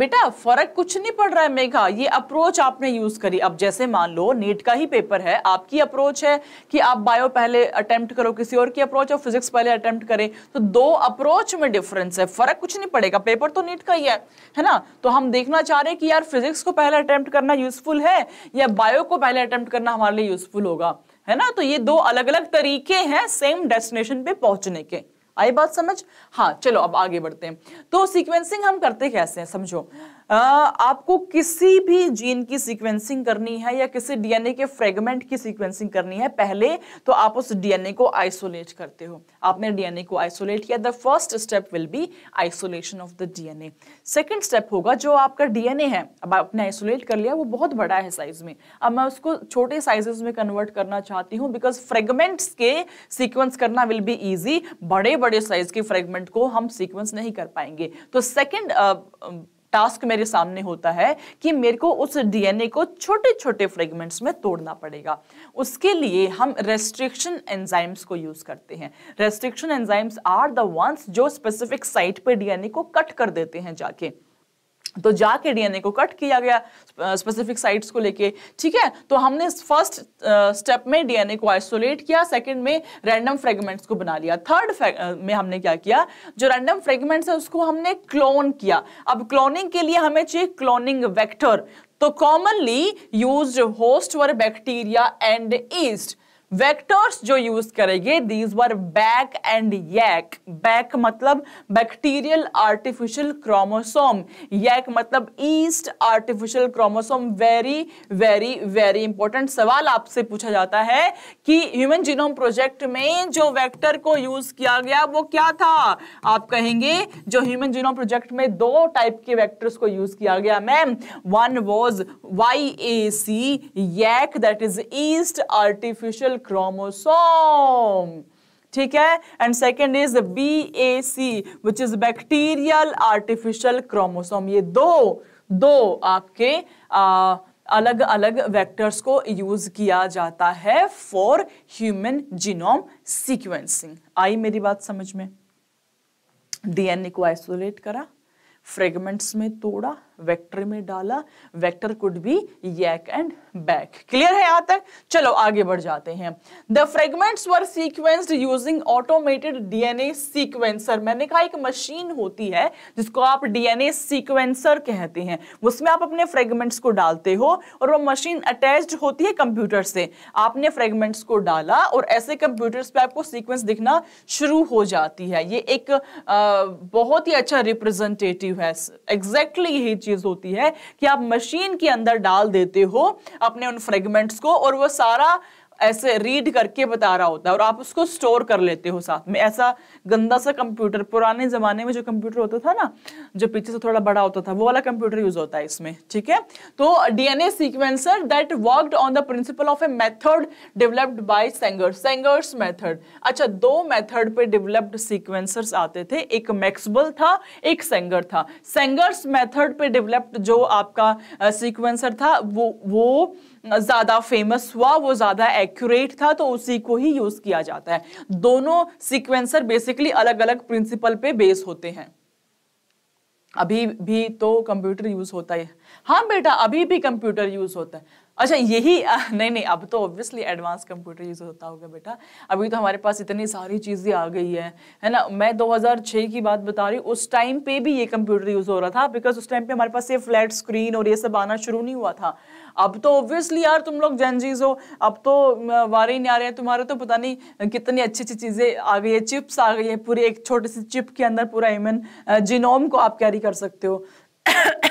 बेटा? फर्क कुछ नहीं पड़ रहा है मेघा, ये अप्रोच आपने यूज करी। अब जैसे मान लो नीट का ही पेपर है, आपकी अप्रोच है कि आप बायो पहले अटेम्प्ट करो, किसी और की अप्रोच और फिजिक्स पहले अटेम्प्ट करें, तो दो अप्रोच में डिफरेंस है, फर्क कुछ नहीं पड़ेगा, पेपर तो नीट का ही है, है ना? तो हम देखना चाह रहे हैं कि यार फिजिक्स को पहले अटेम्प्ट करना यूजफुल है या बायो को पहले अटेम्प्ट करना हमारे लिए यूजफुल होगा, है ना? तो ये दो अलग अलग तरीके हैं सेम डेस्टिनेशन पे पहुंचने के। आई बात समझ? हाँ चलो अब आगे बढ़ते हैं। तो सीक्वेंसिंग हम करते कैसे हैं समझो। आपको किसी भी जीन की सीक्वेंसिंग करनी है या किसी डीएनए के फ्रेगमेंट की सीक्वेंसिंग करनी है, पहले तो आप उस डीएनए को आइसोलेट करते हो. आपने डीएनए को आइसोलेट किया, the first step will be isolation of the DNA. Second step होगा जो आपका डीएनए है, अब आपने आइसोलेट कर लिया, वो बहुत बड़ा है साइज में, अब मैं उसको छोटे साइजेस में कन्वर्ट करना चाहती हूँ बिकॉज फ्रेगमेंट्स के सीक्वेंस करना विल बी ईजी. बड़े बड़े साइज के फ्रेगमेंट को हम सीक्वेंस नहीं कर पाएंगे. तो सेकेंड टास्क मेरे सामने होता है कि मेरे को उस डीएनए को छोटे छोटे फ्रेगमेंट्स में तोड़ना पड़ेगा. उसके लिए हम रेस्ट्रिक्शन एंजाइम्स को यूज करते हैं. Restriction enzymes are the ones जो स्पेसिफिक साइट पे डीएनए को कट कर देते हैं जाके. तो जाके डीएनए को कट किया गया स्पेसिफिक साइट्स को लेके, ठीक है. तो हमने फर्स्ट स्टेप में डीएनए को आइसोलेट किया, सेकंड में रैंडम फ्रेगमेंट्स को बना लिया, थर्ड में हमने क्या किया, जो रैंडम फ्रेगमेंट्स है उसको हमने क्लोन किया. अब क्लोनिंग के लिए हमें चाहिए क्लोनिंग वेक्टर. तो commonly used host were bacteria and yeast. Vectors जो यूज करेंगे these were BAC and YAC. BAC मतलब बैक्टीरियल आर्टिफिशियल क्रोमोसोम, यैक मतलब yeast artificial chromosome. Very very very important सवाल आपसे पूछा जाता है कि ह्यूमन जीनोम प्रोजेक्ट में जो वेक्टर को यूज किया गया वो क्या था. आप कहेंगे जो ह्यूमन जीनोम प्रोजेक्ट में दो टाइप के वेक्टर्स को यूज किया गया ma'am, one was Y A C YAC that is yeast artificial chromosome, ठीक है, and second is B A C which is bacterial artificial chromosome. ये दो दो आपके आ, अलग अलग वेक्टर्स को यूज किया जाता है फॉर ह्यूमन जीनोम सीक्वेंसिंग. आई मेरी बात समझ में? डीएनए को आइसोलेट करा, फ्रेगमेंट्स में तोड़ा, वेक्टर में डाला. Vector could be YAC and BAC. Clear है यहाँ तक? चलो आगे बढ़ जाते हैं. The fragments were sequenced using automated DNA sequencer. मैंने कहा एक मशीन होती है जिसको आप डीएनए सीक्वेंसर कहते हैं. उसमें आप अपने फ्रेगमेंट्स को डालते हो और वो मशीन अटैच्ड होती है कंप्यूटर से. आपने फ्रेगमेंट्स को डाला और ऐसे कंप्यूटर्स पे आपको सीक्वेंस दिखना शुरू हो जाती है. ये एक आ, बहुत ही अच्छा रिप्रेजेंटेटिव है. एग्जैक्टली यही चीज होती है कि आप मशीन के अंदर डाल देते हो अपने उन फ्रेगमेंट्स को और वो सारा ऐसे रीड करके बता रहा होता है और आप उसको स्टोर कर लेते हो साथ में. ऐसा गंदा सा कंप्यूटर, पुराने जमाने में जो कंप्यूटर होता था ना, जो पीछे से थोड़ा बड़ा होता था, वो वाला कंप्यूटर यूज होता है इसमें, ठीक है. तो DNA sequencer that worked on the principle of a method developed by Sanger, Sanger's method. अच्छा, दो मेथड पे डेवलप्ड सीक्वेंसर्स आते थे, एक मैक्सवेल था, एक सेंगर था. सेंगर्स मेथड पे डेवलप्ड जो आपका सीक्वेंसर था वो वो ज्यादा फेमस हुआ, वो ज्यादा एक्यूरेट था, तो उसी को ही यूज किया जाता है. दोनों सीक्वेंसर बेसिकली अलग अलग प्रिंसिपल पे बेस होते हैं. अभी भी तो कंप्यूटर यूज होता है. हाँ बेटा, अभी भी कंप्यूटर यूज होता है. अच्छा यही आ, नहीं नहीं अब तो ऑब्वियसली एडवांस कंप्यूटर यूज होता होगा बेटा. अभी तो हमारे पास इतनी सारी चीज़ें आ गई है, है ना. मैं दो हज़ार छह की बात बता रही हूँ, उस टाइम पे भी ये कंप्यूटर यूज हो रहा था बिकॉज उस टाइम पे हमारे पास ये फ्लैट स्क्रीन और ये सब आना शुरू नहीं हुआ था. अब तो ऑब्वियसली यार तुम लोग जेनजीज हो, अब तो वारे नहीं आ रहे हैं तुम्हारे, तो पता नहीं कितनी अच्छी अच्छी चीज़ें आ गई है. चिप्स आ गई है, पूरी एक छोटे सी चिप के अंदर पूरा ह्यूमन जीनोम को आप कैरी कर सकते हो,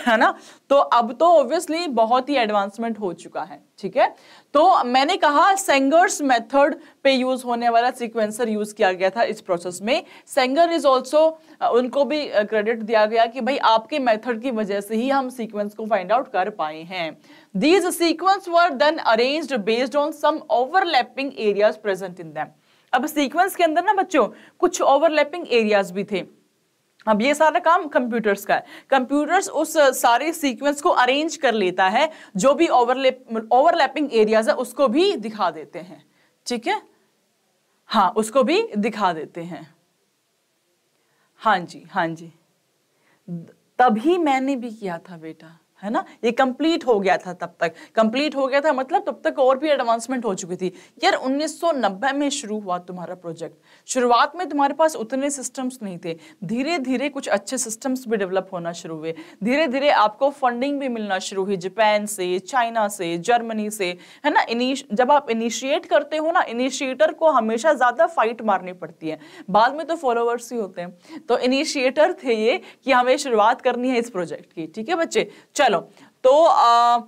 है ना. तो अब तो ऑब्वियसली बहुत ही एडवांसमेंट हो चुका है, ठीक है. तो मैंने कहा सेंगर्स मेथड पे यूज होने वाला सीक्वेंसर यूज किया गया था इस प्रोसेस में. सेंगर इज ऑल्सो, उनको भी क्रेडिट दिया गया कि भाई आपके मेथड की वजह से ही हम सीक्वेंस को फाइंड आउट कर पाए हैं. These sequence were then arranged based on some overlapping areas present in them. अब सीक्वेंस के अंदर ना बच्चों कुछ ओवरलैपिंग एरियाज भी थे. अब ये सारा काम कंप्यूटर्स का है. कंप्यूटर्स उस सारे सीक्वेंस को अरेंज कर लेता है, जो भी ओवरलैप ओवरलैपिंग एरियाज है उसको भी दिखा देते हैं, ठीक है. हाँ उसको भी दिखा देते हैं. हाँ जी, हाँ जी, तभी मैंने भी किया था बेटा. है ना, ये कंप्लीट हो गया था तब तक, कंप्लीट हो गया था मतलब तब तक और भी एडवांसमेंट हो चुकी थी। यार उन्नीस सौ नब्बे में शुरू हुआ तुम्हारा प्रोजेक्ट, शुरुआत में तुम्हारे पास उतने सिस्टम्स नहीं थे, धीरे धीरे कुछ अच्छे सिस्टम्स भी डेवलप होना शुरू हुए, धीरे धीरे आपको फंडिंग भी मिलना शुरू हुई जापान से, चाइना से, जर्मनी से, है ना। जब आप इनिशिएट करते हो ना, इनिशिएटर को हमेशा ज़्यादा फाइट मारनी पड़ती है, बाद में तो फॉलोअर्स ही होते हैं, तो इनिशिएटर थे ये कि हमें शुरुआत करनी है इस प्रोजेक्ट की। ठीक है बच्चे, चलो तो आ,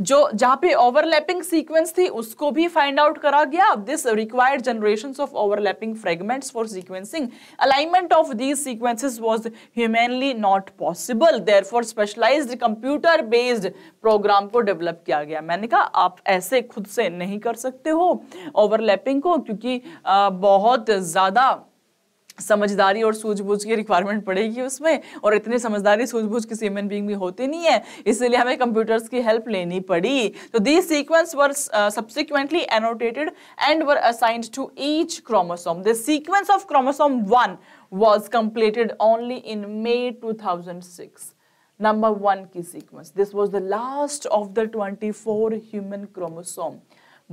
जो जहाँ पे ओवरलैपिंग सीक्वेंस थी उसको भी फाइंड आउट करा गया। This required generations of overlapping fragments for sequencing, alignment of these sequences was humanly not possible, therefore specialised computer based program को डेवलप किया गया। मैंने कहा आप ऐसे खुद से नहीं कर सकते हो ओवरलैपिंग को, क्योंकि आ, बहुत ज़्यादा समझदारी और सूझबूझ की रिक्वायरमेंट पड़ेगी उसमें, और इतनी समझदारी सूझबूझ किसी ह्यूमन बीइंग भी होती नहीं है, इसलिए हमें कंप्यूटर्स की हेल्प लेनी पड़ी। तो these sequence were subsequently annotated and were assigned to each chromosome. The sequence of chromosome one was completed only in May two thousand six, number one की sequence. This was the last of the twenty four human chromosome,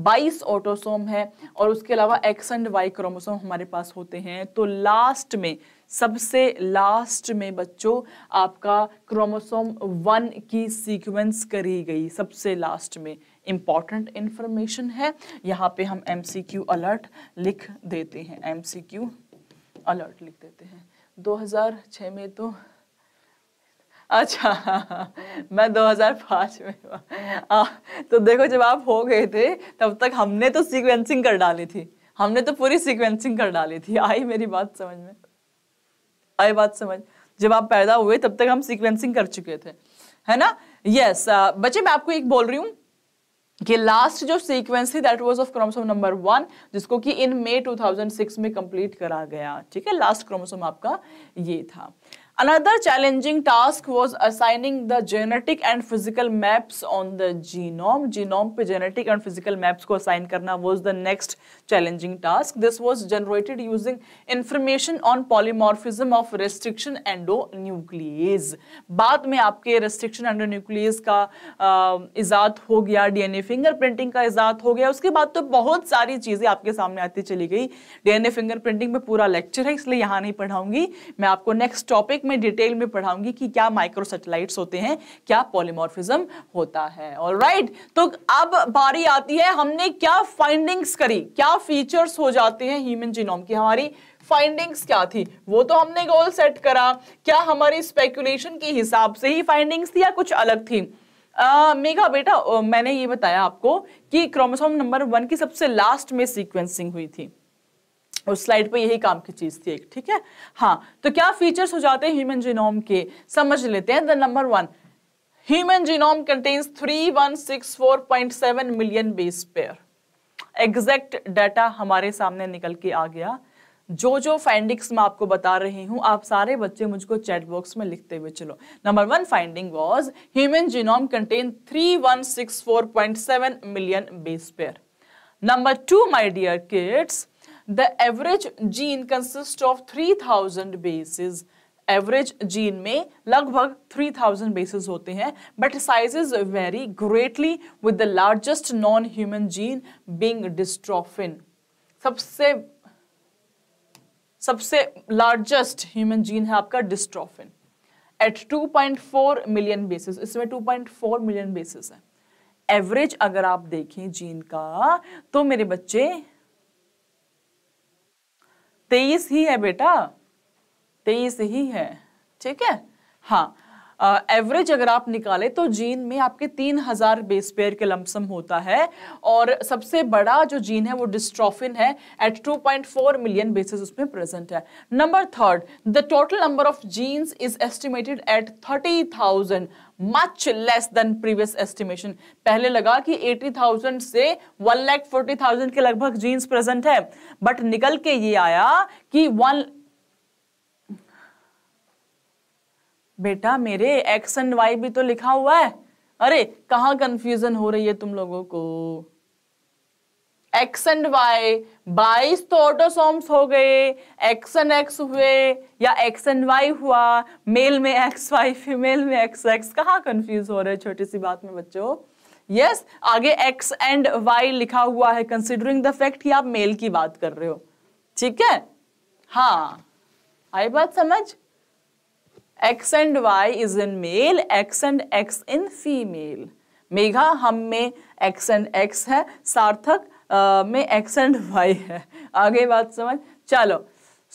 बाईस autosome है और उसके अलावा x and Y chromosome हमारे पास होते हैं। तो लास्ट में, सबसे लास्ट में बच्चों आपका क्रोमोसोम वन की सीक्वेंस करी गई, सबसे लास्ट में। इम्पॉर्टेंट इन्फॉर्मेशन है, यहाँ पे हम एमसीक्यू अलर्ट लिख देते हैं, एमसीक्यू अलर्ट लिख देते हैं। दो हज़ार छह में तो अच्छा मैं दो हज़ार पाँच में आ, तो देखो जब आप हो गए थे तब तक हमने तो सीक्वेंसिंग कर डाली थी, हमने तो पूरी सीक्वेंसिंग कर डाली थी। आई मेरी बात समझ में, आई बात समझ, जब आप पैदा हुए तब तक हम सीक्वेंसिंग कर चुके थे, है ना। यस yes, बच्चे मैं आपको एक बोल रही हूँ कि लास्ट जो सीक्वेंस थी that was of chromosome number one, जिसको कि in May two thousand six में कंप्लीट करा गया। ठीक है, लास्ट क्रोमोसोम आपका ये था। Another challenging task was assigning the genetic and physical maps on the genome. Genome पे genetic and physical maps को assign करना was the next challenging task. This was generated using information on polymorphism of restriction endonuclease. बाद में आपके restriction endonuclease का इजाद हो गया, D N A fingerprinting का इजाद हो गया, उसके बाद तो बहुत सारी चीज़ें आपके सामने आती चली गई। D N A fingerprinting पे पूरा लेक्चर है इसलिए यहाँ नहीं पढ़ाऊँगी मैं, आपको नेक्स्ट टॉपिक मैं डिटेल में पढ़ाऊंगी कि क्या माइक्रोसैटेलाइट्स होते हैं, क्या पॉलीमॉर्फिज्म होता है। ऑलराइट, तो अब बारी आती है हमने क्या फाइंडिंग्स करी, क्या फीचर्स हो जाते हैं ह्यूमन जीनोम की। हमारी फाइंडिंग्स क्या थी, वो तो हमने गोल सेट करा, क्या हमारी स्पेकुलेशन के हिसाब से ही फाइंडिंग्स थी या कुछ अलग थी। Uh, मेघा बेटा uh, मैंने ये बताया आपको कि क्रोमोसोम नंबर वन की सबसे लास्ट में सीक्वेंसिंग हुई थी, उस स्लाइड पे यही काम की चीज थी एक। ठीक है, हाँ, तो क्या फीचर्स हो जाते हैं ह्यूमन जीनोम के, समझ लेते हैं। The number one, human genome contains three one six four point seven million base pair. Exact data हमारे सामने निकल के आ गया, जो जो फाइंडिंग्स मैं आपको बता रही हूँ आप सारे बच्चे मुझको चैट बॉक्स में लिखते हुए चलो। Number one finding was human genome contain three one six four point seven million base pair. Number two my dear kids, The average gene consists of three thousand bases. Average gene में लगभग three thousand bases होते हैं, but sizes vary greatly with the largest non-human gene being dystrophin. सबसे सबसे largest human gene है आपका dystrophin at two point four million bases. इसमें two point four million bases हैं. Average अगर आप देखें gene का तो मेरे बच्चे तेईस ही है बेटा, तेईस ही है। ठीक है, हाँ, एवरेज अगर आप निकाले तो जीन में आपके तीन हजार बेस पेयर के लमसम होता है, और सबसे बड़ा जो जीन है वो डिस्ट्रोफिन है, at two point four million bases उसमें प्रेजेंट है। Number third, the total number of genes is estimated at thirty thousand, much less than previous estimation. पहले लगा कि अस्सी हज़ार से एक लाख चालीस हज़ार के लगभग जीन्स प्रेजेंट है, बट निकल के ये आया कि वन बेटा मेरे एक्स एंड वाई भी तो लिखा हुआ है, अरे कहाँ कंफ्यूजन हो रही है तुम लोगों को। एक्स एंड वाई, बाईस तो ऑटोसोम्स हो गए, एक्स एंड एक्स हुए या एक्स एंड वाई हुआ, मेल में एक्स वाई, फीमेल में एक्स एक्स, कहाँ कंफ्यूज हो रहे हैं छोटी सी बात में बच्चों। यस yes, आगे एक्स एंड वाई लिखा हुआ है कंसिडरिंग द फैक्ट कि आप मेल की बात कर रहे हो, ठीक है। हाँ आई बात समझ, x and Y is in male, x and x in female. Megha हम में एक्स एंड एक्स है, सार्थक आ, में एक्स एंड वाई है, आगे बात समझ। चलो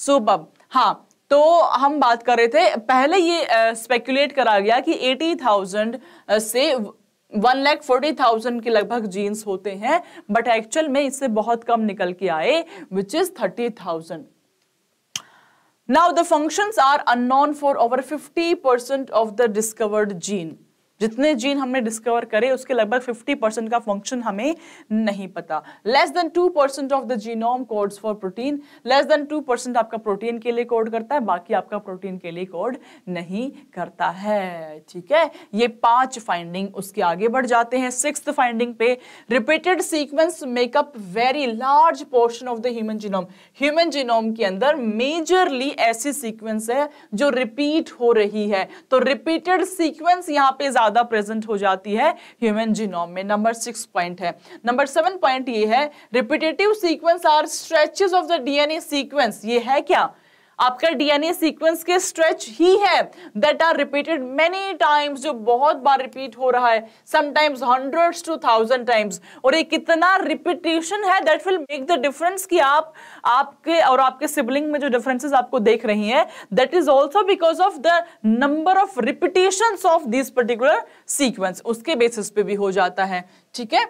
सुपर। हाँ तो हम बात कर रहे थे, पहले ये स्पेकुलेट करा गया कि अस्सी हज़ार से वन लैख फोर्टी थाउजेंड के लगभग जीन्स होते हैं, बट एक्चुअल में इससे बहुत कम निकल के आए which is thirty thousand. Now the functions are unknown for over fifty percent of the discovered gene. जितने जीन हमने डिस्कवर करे उसके लगभग फिफ्टी परसेंट का फंक्शन हमें नहीं पता। Less than two percent of the genome codes for protein, less than two percent आपका प्रोटीन के लिए कोड करता है, बाकी आपका प्रोटीन के लिए कोड नहीं करता है, ठीक है। ये पांच फाइंडिंग, उसके आगे बढ़ जाते हैं सिक्स्थ फाइंडिंग पे। Repeated sequence make up very large portion of the human genome. Human genome के अंदर मेजरली ऐसी सीक्वेंस है जो रिपीट हो रही है, तो रिपीटेड सीक्वेंस यहाँ पे प्रेजेंट हो जाती है ह्यूमन जीनोम में। नंबर सिक्स पॉइंट है। नंबर सेवन पॉइंट ये है, repetitive sequence are stretches of the DNA sequence. ये है क्या, आपका डीएनए सीक्वेंस के स्ट्रेच ही है that are repeated many times, जो बहुत बार रिपीट हो रहा है, sometimes hundreds to thousand times. और ये कितना रिपीटेशन है that will make the difference कि आप आपके और आपके सिबलिंग में जो डिफरेंसेस आपको देख रही हैं that is also because of the number of repetitions of this particular sequence, उसके बेसिस पे भी हो जाता है, ठीक है।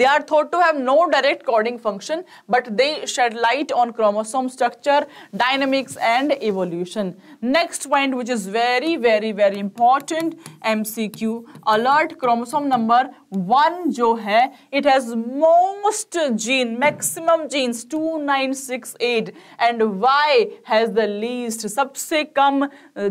They are thought to have no direct coding function, but they shed light on chromosome structure, dynamics, and evolution. Next point, which is very, very, very important, M C Q alert. Chromosome number one, जो है, it has most gene, maximum genes two nine six eight, and Y has the least. सबसे कम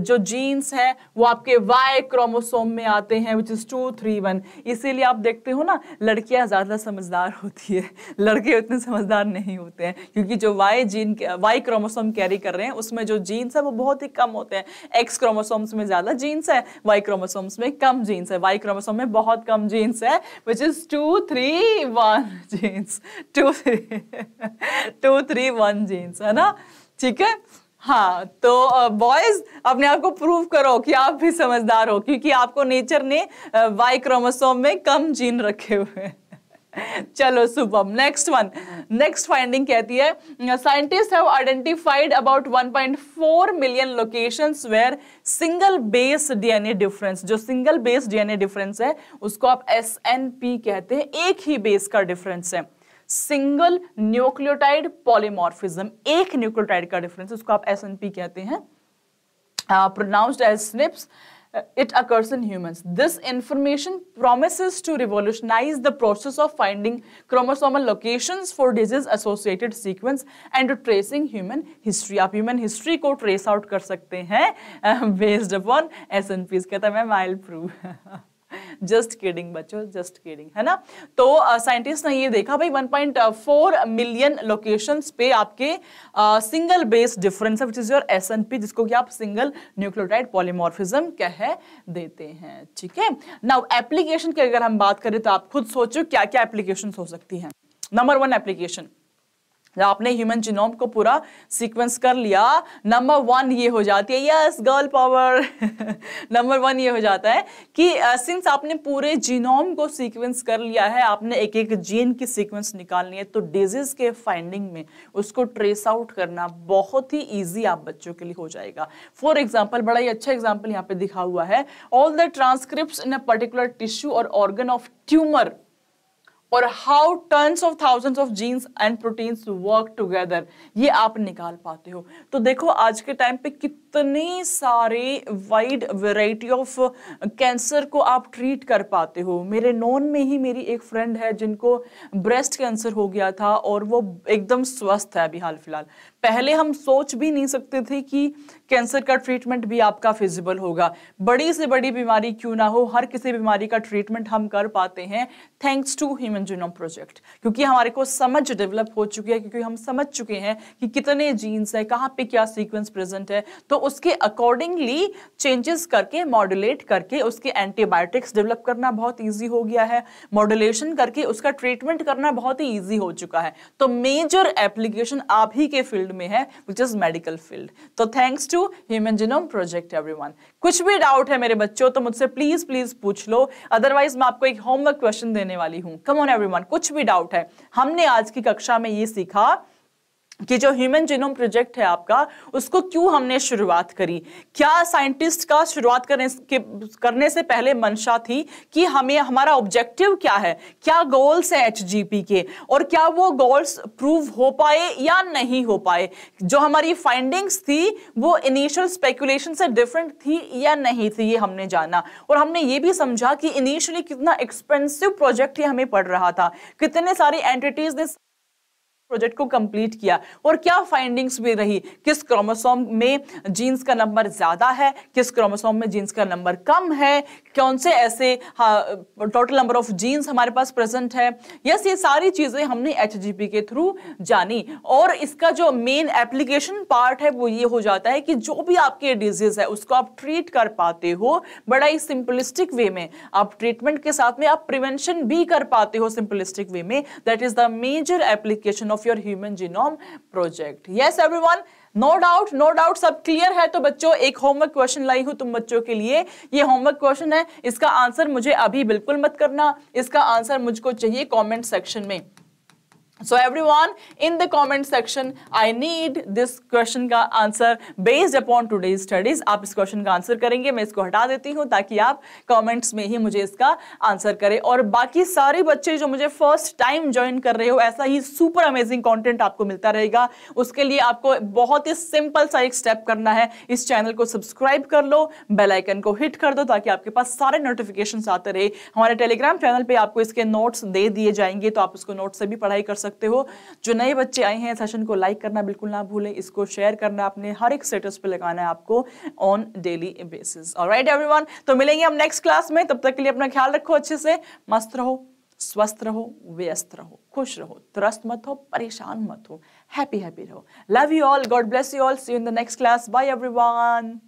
जो genes हैं, वो आपके Y chromosome में आते हैं, which is two three one. इसीलिए आप देखते हो ना, लड़कियाँ ज़्यादा समझदार होती है, लड़के उतने समझदार नहीं होते हैं, क्योंकि जो Y gene Y chromosome carry कर रहे हैं उसमें जो जीन्स है वो बहुत ही कम होते हैं। एक्स क्रोमोसोम्स में ज़्यादा जीन्स है, वाई क्रोमोसोम्स में कम जीन्स है, वाई क्रोमोसोम में बहुत कम जीन्स है which is two three one genes two three two three one genes है ना, ठीक है। हाँ तो बॉयज uh, अपने आप को प्रूव करो कि आप भी समझदार हो, क्योंकि आपको नेचर ने वाई uh, क्रोमोसोम में कम जीन रखे हुए हैं। चलो super. Next one, next finding कहती है scientist have identified about one point four million locations where single base DNA difference, जो सिंगल बेस डीएनए डिफरेंस है उसको आप एसएनपी कहते हैं। एक ही बेस का डिफरेंस है, सिंगल न्यूक्लियोटाइड पॉलीमॉर्फिज्म, एक न्यूक्लियोटाइड का डिफरेंस, उसको आप एसएनपी कहते हैं, pronounced as snips. It occurs in humans. This information promises to revolutionize the process of finding chromosomal locations for disease-associated sequence and to tracing human history. आप human history को trace out कर सकते हैं based upon S N Ps। कहता है मैं I'll prove। Just kidding बच्चों, just kidding, है ना। तो साइंटिस्ट uh, ने ये देखा भाई one point four million locations पे आपके सिंगल बेस डिफरेंस है, व्हिच इज योर एसएनपी, जिसको कि आप सिंगल न्यूक्लियोटाइड पॉलीमॉर्फिज्म कह देते हैं, ठीक है। नाउ एप्लीकेशन की अगर हम बात करें तो आप खुद सोचो क्या क्या एप्लीकेशंस हो सकती हैं। नंबर वन एप्लीकेशन, जब आपने ह्यूमन जीनोम को पूरा सीक्वेंस कर लिया, नंबर वन ये हो जाती है, yes girl power. Number one ये हो जाता है कि सिंस uh, आपने पूरे जीनोम को सीक्वेंस कर लिया है, आपने एक एक जीन की सीक्वेंस निकालनी है, तो डिजीज के फाइंडिंग में उसको ट्रेस आउट करना बहुत ही ईजी आप बच्चों के लिए हो जाएगा। फॉर एग्जाम्पल, बड़ा ही अच्छा एग्जाम्पल यहाँ पे दिखा हुआ है, all the transcript in a particular tissue और ऑर्गन ऑफ ट्यूमर और how tons of thousands of genes and proteins work together, ये आप निकाल पाते हो। तो देखो आज के टाइम पे कितने सारे वाइड वेराइटी ऑफ कैंसर को आप ट्रीट कर पाते हो। मेरे नॉन में ही मेरी एक फ्रेंड है जिनको ब्रेस्ट कैंसर हो गया था और वो एकदम स्वस्थ है अभी हाल फिलहाल। पहले हम सोच भी नहीं सकते थे कि कैंसर का ट्रीटमेंट भी आपका फिजिबल होगा। बड़ी से बड़ी बीमारी क्यों ना हो, हर किसी बीमारी का ट्रीटमेंट हम कर पाते हैं thanks to human genome project, क्योंकि हमारे को समझ डेवलप हो चुकी है, क्योंकि हम समझ चुके हैं कि कितने जीन्स है, कहाँ पे क्या सीक्वेंस प्रेजेंट है, तो उसके अकॉर्डिंगली चेंजेस करके मॉड्यूलेट करके उसके एंटीबायोटिक्स डेवलप करना बहुत ईजी हो गया है, मॉड्यूलेशन करके उसका ट्रीटमेंट करना बहुत ही ईजी हो चुका है। तो मेजर एप्लीकेशन आप ही के फील्ड में है विच इज मेडिकल फील्ड। तो thanks to human genome project everyone. कुछ भी डाउट है मेरे बच्चों तो मुझसे प्लीज प्लीज पूछ लो, अदरवाइज मैं आपको एक होमवर्क क्वेश्चन देने वाली हूं। कम ऑन एवरीवन, कुछ भी डाउट है। हमने आज की कक्षा में ये सीखा कि जो ह्यूमन जीनोम प्रोजेक्ट है आपका, उसको क्यों हमने शुरुआत करी, क्या साइंटिस्ट का शुरुआत करने के करने से पहले मंशा थी कि हमें हमारा ऑब्जेक्टिव क्या है, क्या गोल्स हैं एचजीपी के, और क्या वो गोल्स प्रूव हो पाए या नहीं हो पाए, जो हमारी फाइंडिंग्स थी वो इनिशियल स्पेकुलेशन से डिफरेंट थी या नहीं थी, ये हमने जाना। और हमने ये भी समझा कि इनिशियली कितना एक्सपेंसिव प्रोजेक्ट ही हमें पड़ रहा था, कितने सारी एंटिटीज ने प्रोजेक्ट को कंप्लीट किया और क्या फाइंडिंग्स भी रही, किस क्रोमोसोम में जीन्स का नंबर ज्यादा है, किस क्रोमोसोम में जीन्स का नंबर कम है, कौन से ऐसे टोटल नंबर ऑफ जीन्स हमारे पास प्रेजेंट है। यस, ये सारी चीजें हमने एचजीपी के थ्रू जानी। और इसका जो मेन एप्लीकेशन पार्ट है वो ये हो जाता है कि जो भी आपके डिजीज है उसको आप ट्रीट कर पाते हो बड़ा ही सिंपलिस्टिक वे में, आप ट्रीटमेंट के साथ में आप प्रिवेंशन भी कर पाते हो सिंपलिस्टिक वे में। That is the major application of your human genome project. Yes everyone, no doubt no doubt, सब क्लियर है। तो बच्चों एक होमवर्क क्वेश्चन लाई हूं तुम बच्चों के लिए, ये होमवर्क क्वेश्चन है, इसका आंसर मुझे अभी बिल्कुल मत करना, इसका आंसर मुझको चाहिए कमेंट सेक्शन में। So everyone in the comment section, I need this question का answer based upon today's studies। आप इस question का answer करेंगे, मैं इसको हटा देती हूँ ताकि आप comments में ही मुझे इसका answer करें। और बाकी सारे बच्चे जो मुझे first time join कर रहे हो, ऐसा ही super amazing content आपको मिलता रहेगा। उसके लिए आपको बहुत ही simple सा एक step करना है, इस channel को subscribe कर लो, bell icon को hit कर दो ताकि आपके पास सारे notifications आते रहे। हमारे telegram channel पे आपको इसके notes दे दिए जाएंगे, तो आप उसको notes से भी पढ़ाई कर सकते हो। जो नए बच्चे आए हैं, सेशन को लाइक करना बिल्कुल ना भूलें, इसको शेयर करना अपने हर एक स्टेटस पे लगाना है आपको on daily basis. Alright everyone, तो मिलेंगे हम नेक्स्ट क्लास में, तब तक के लिए अपना ख्याल रखो, अच्छे से मस्त रहो, स्वस्थ रहो, व्यस्त रहो, खुश रहो, त्रस्त मत हो, परेशान मत हो, हैप्पी हैप्पी रहो। Love you all, God bless you all, see you in the next class, bye everyone.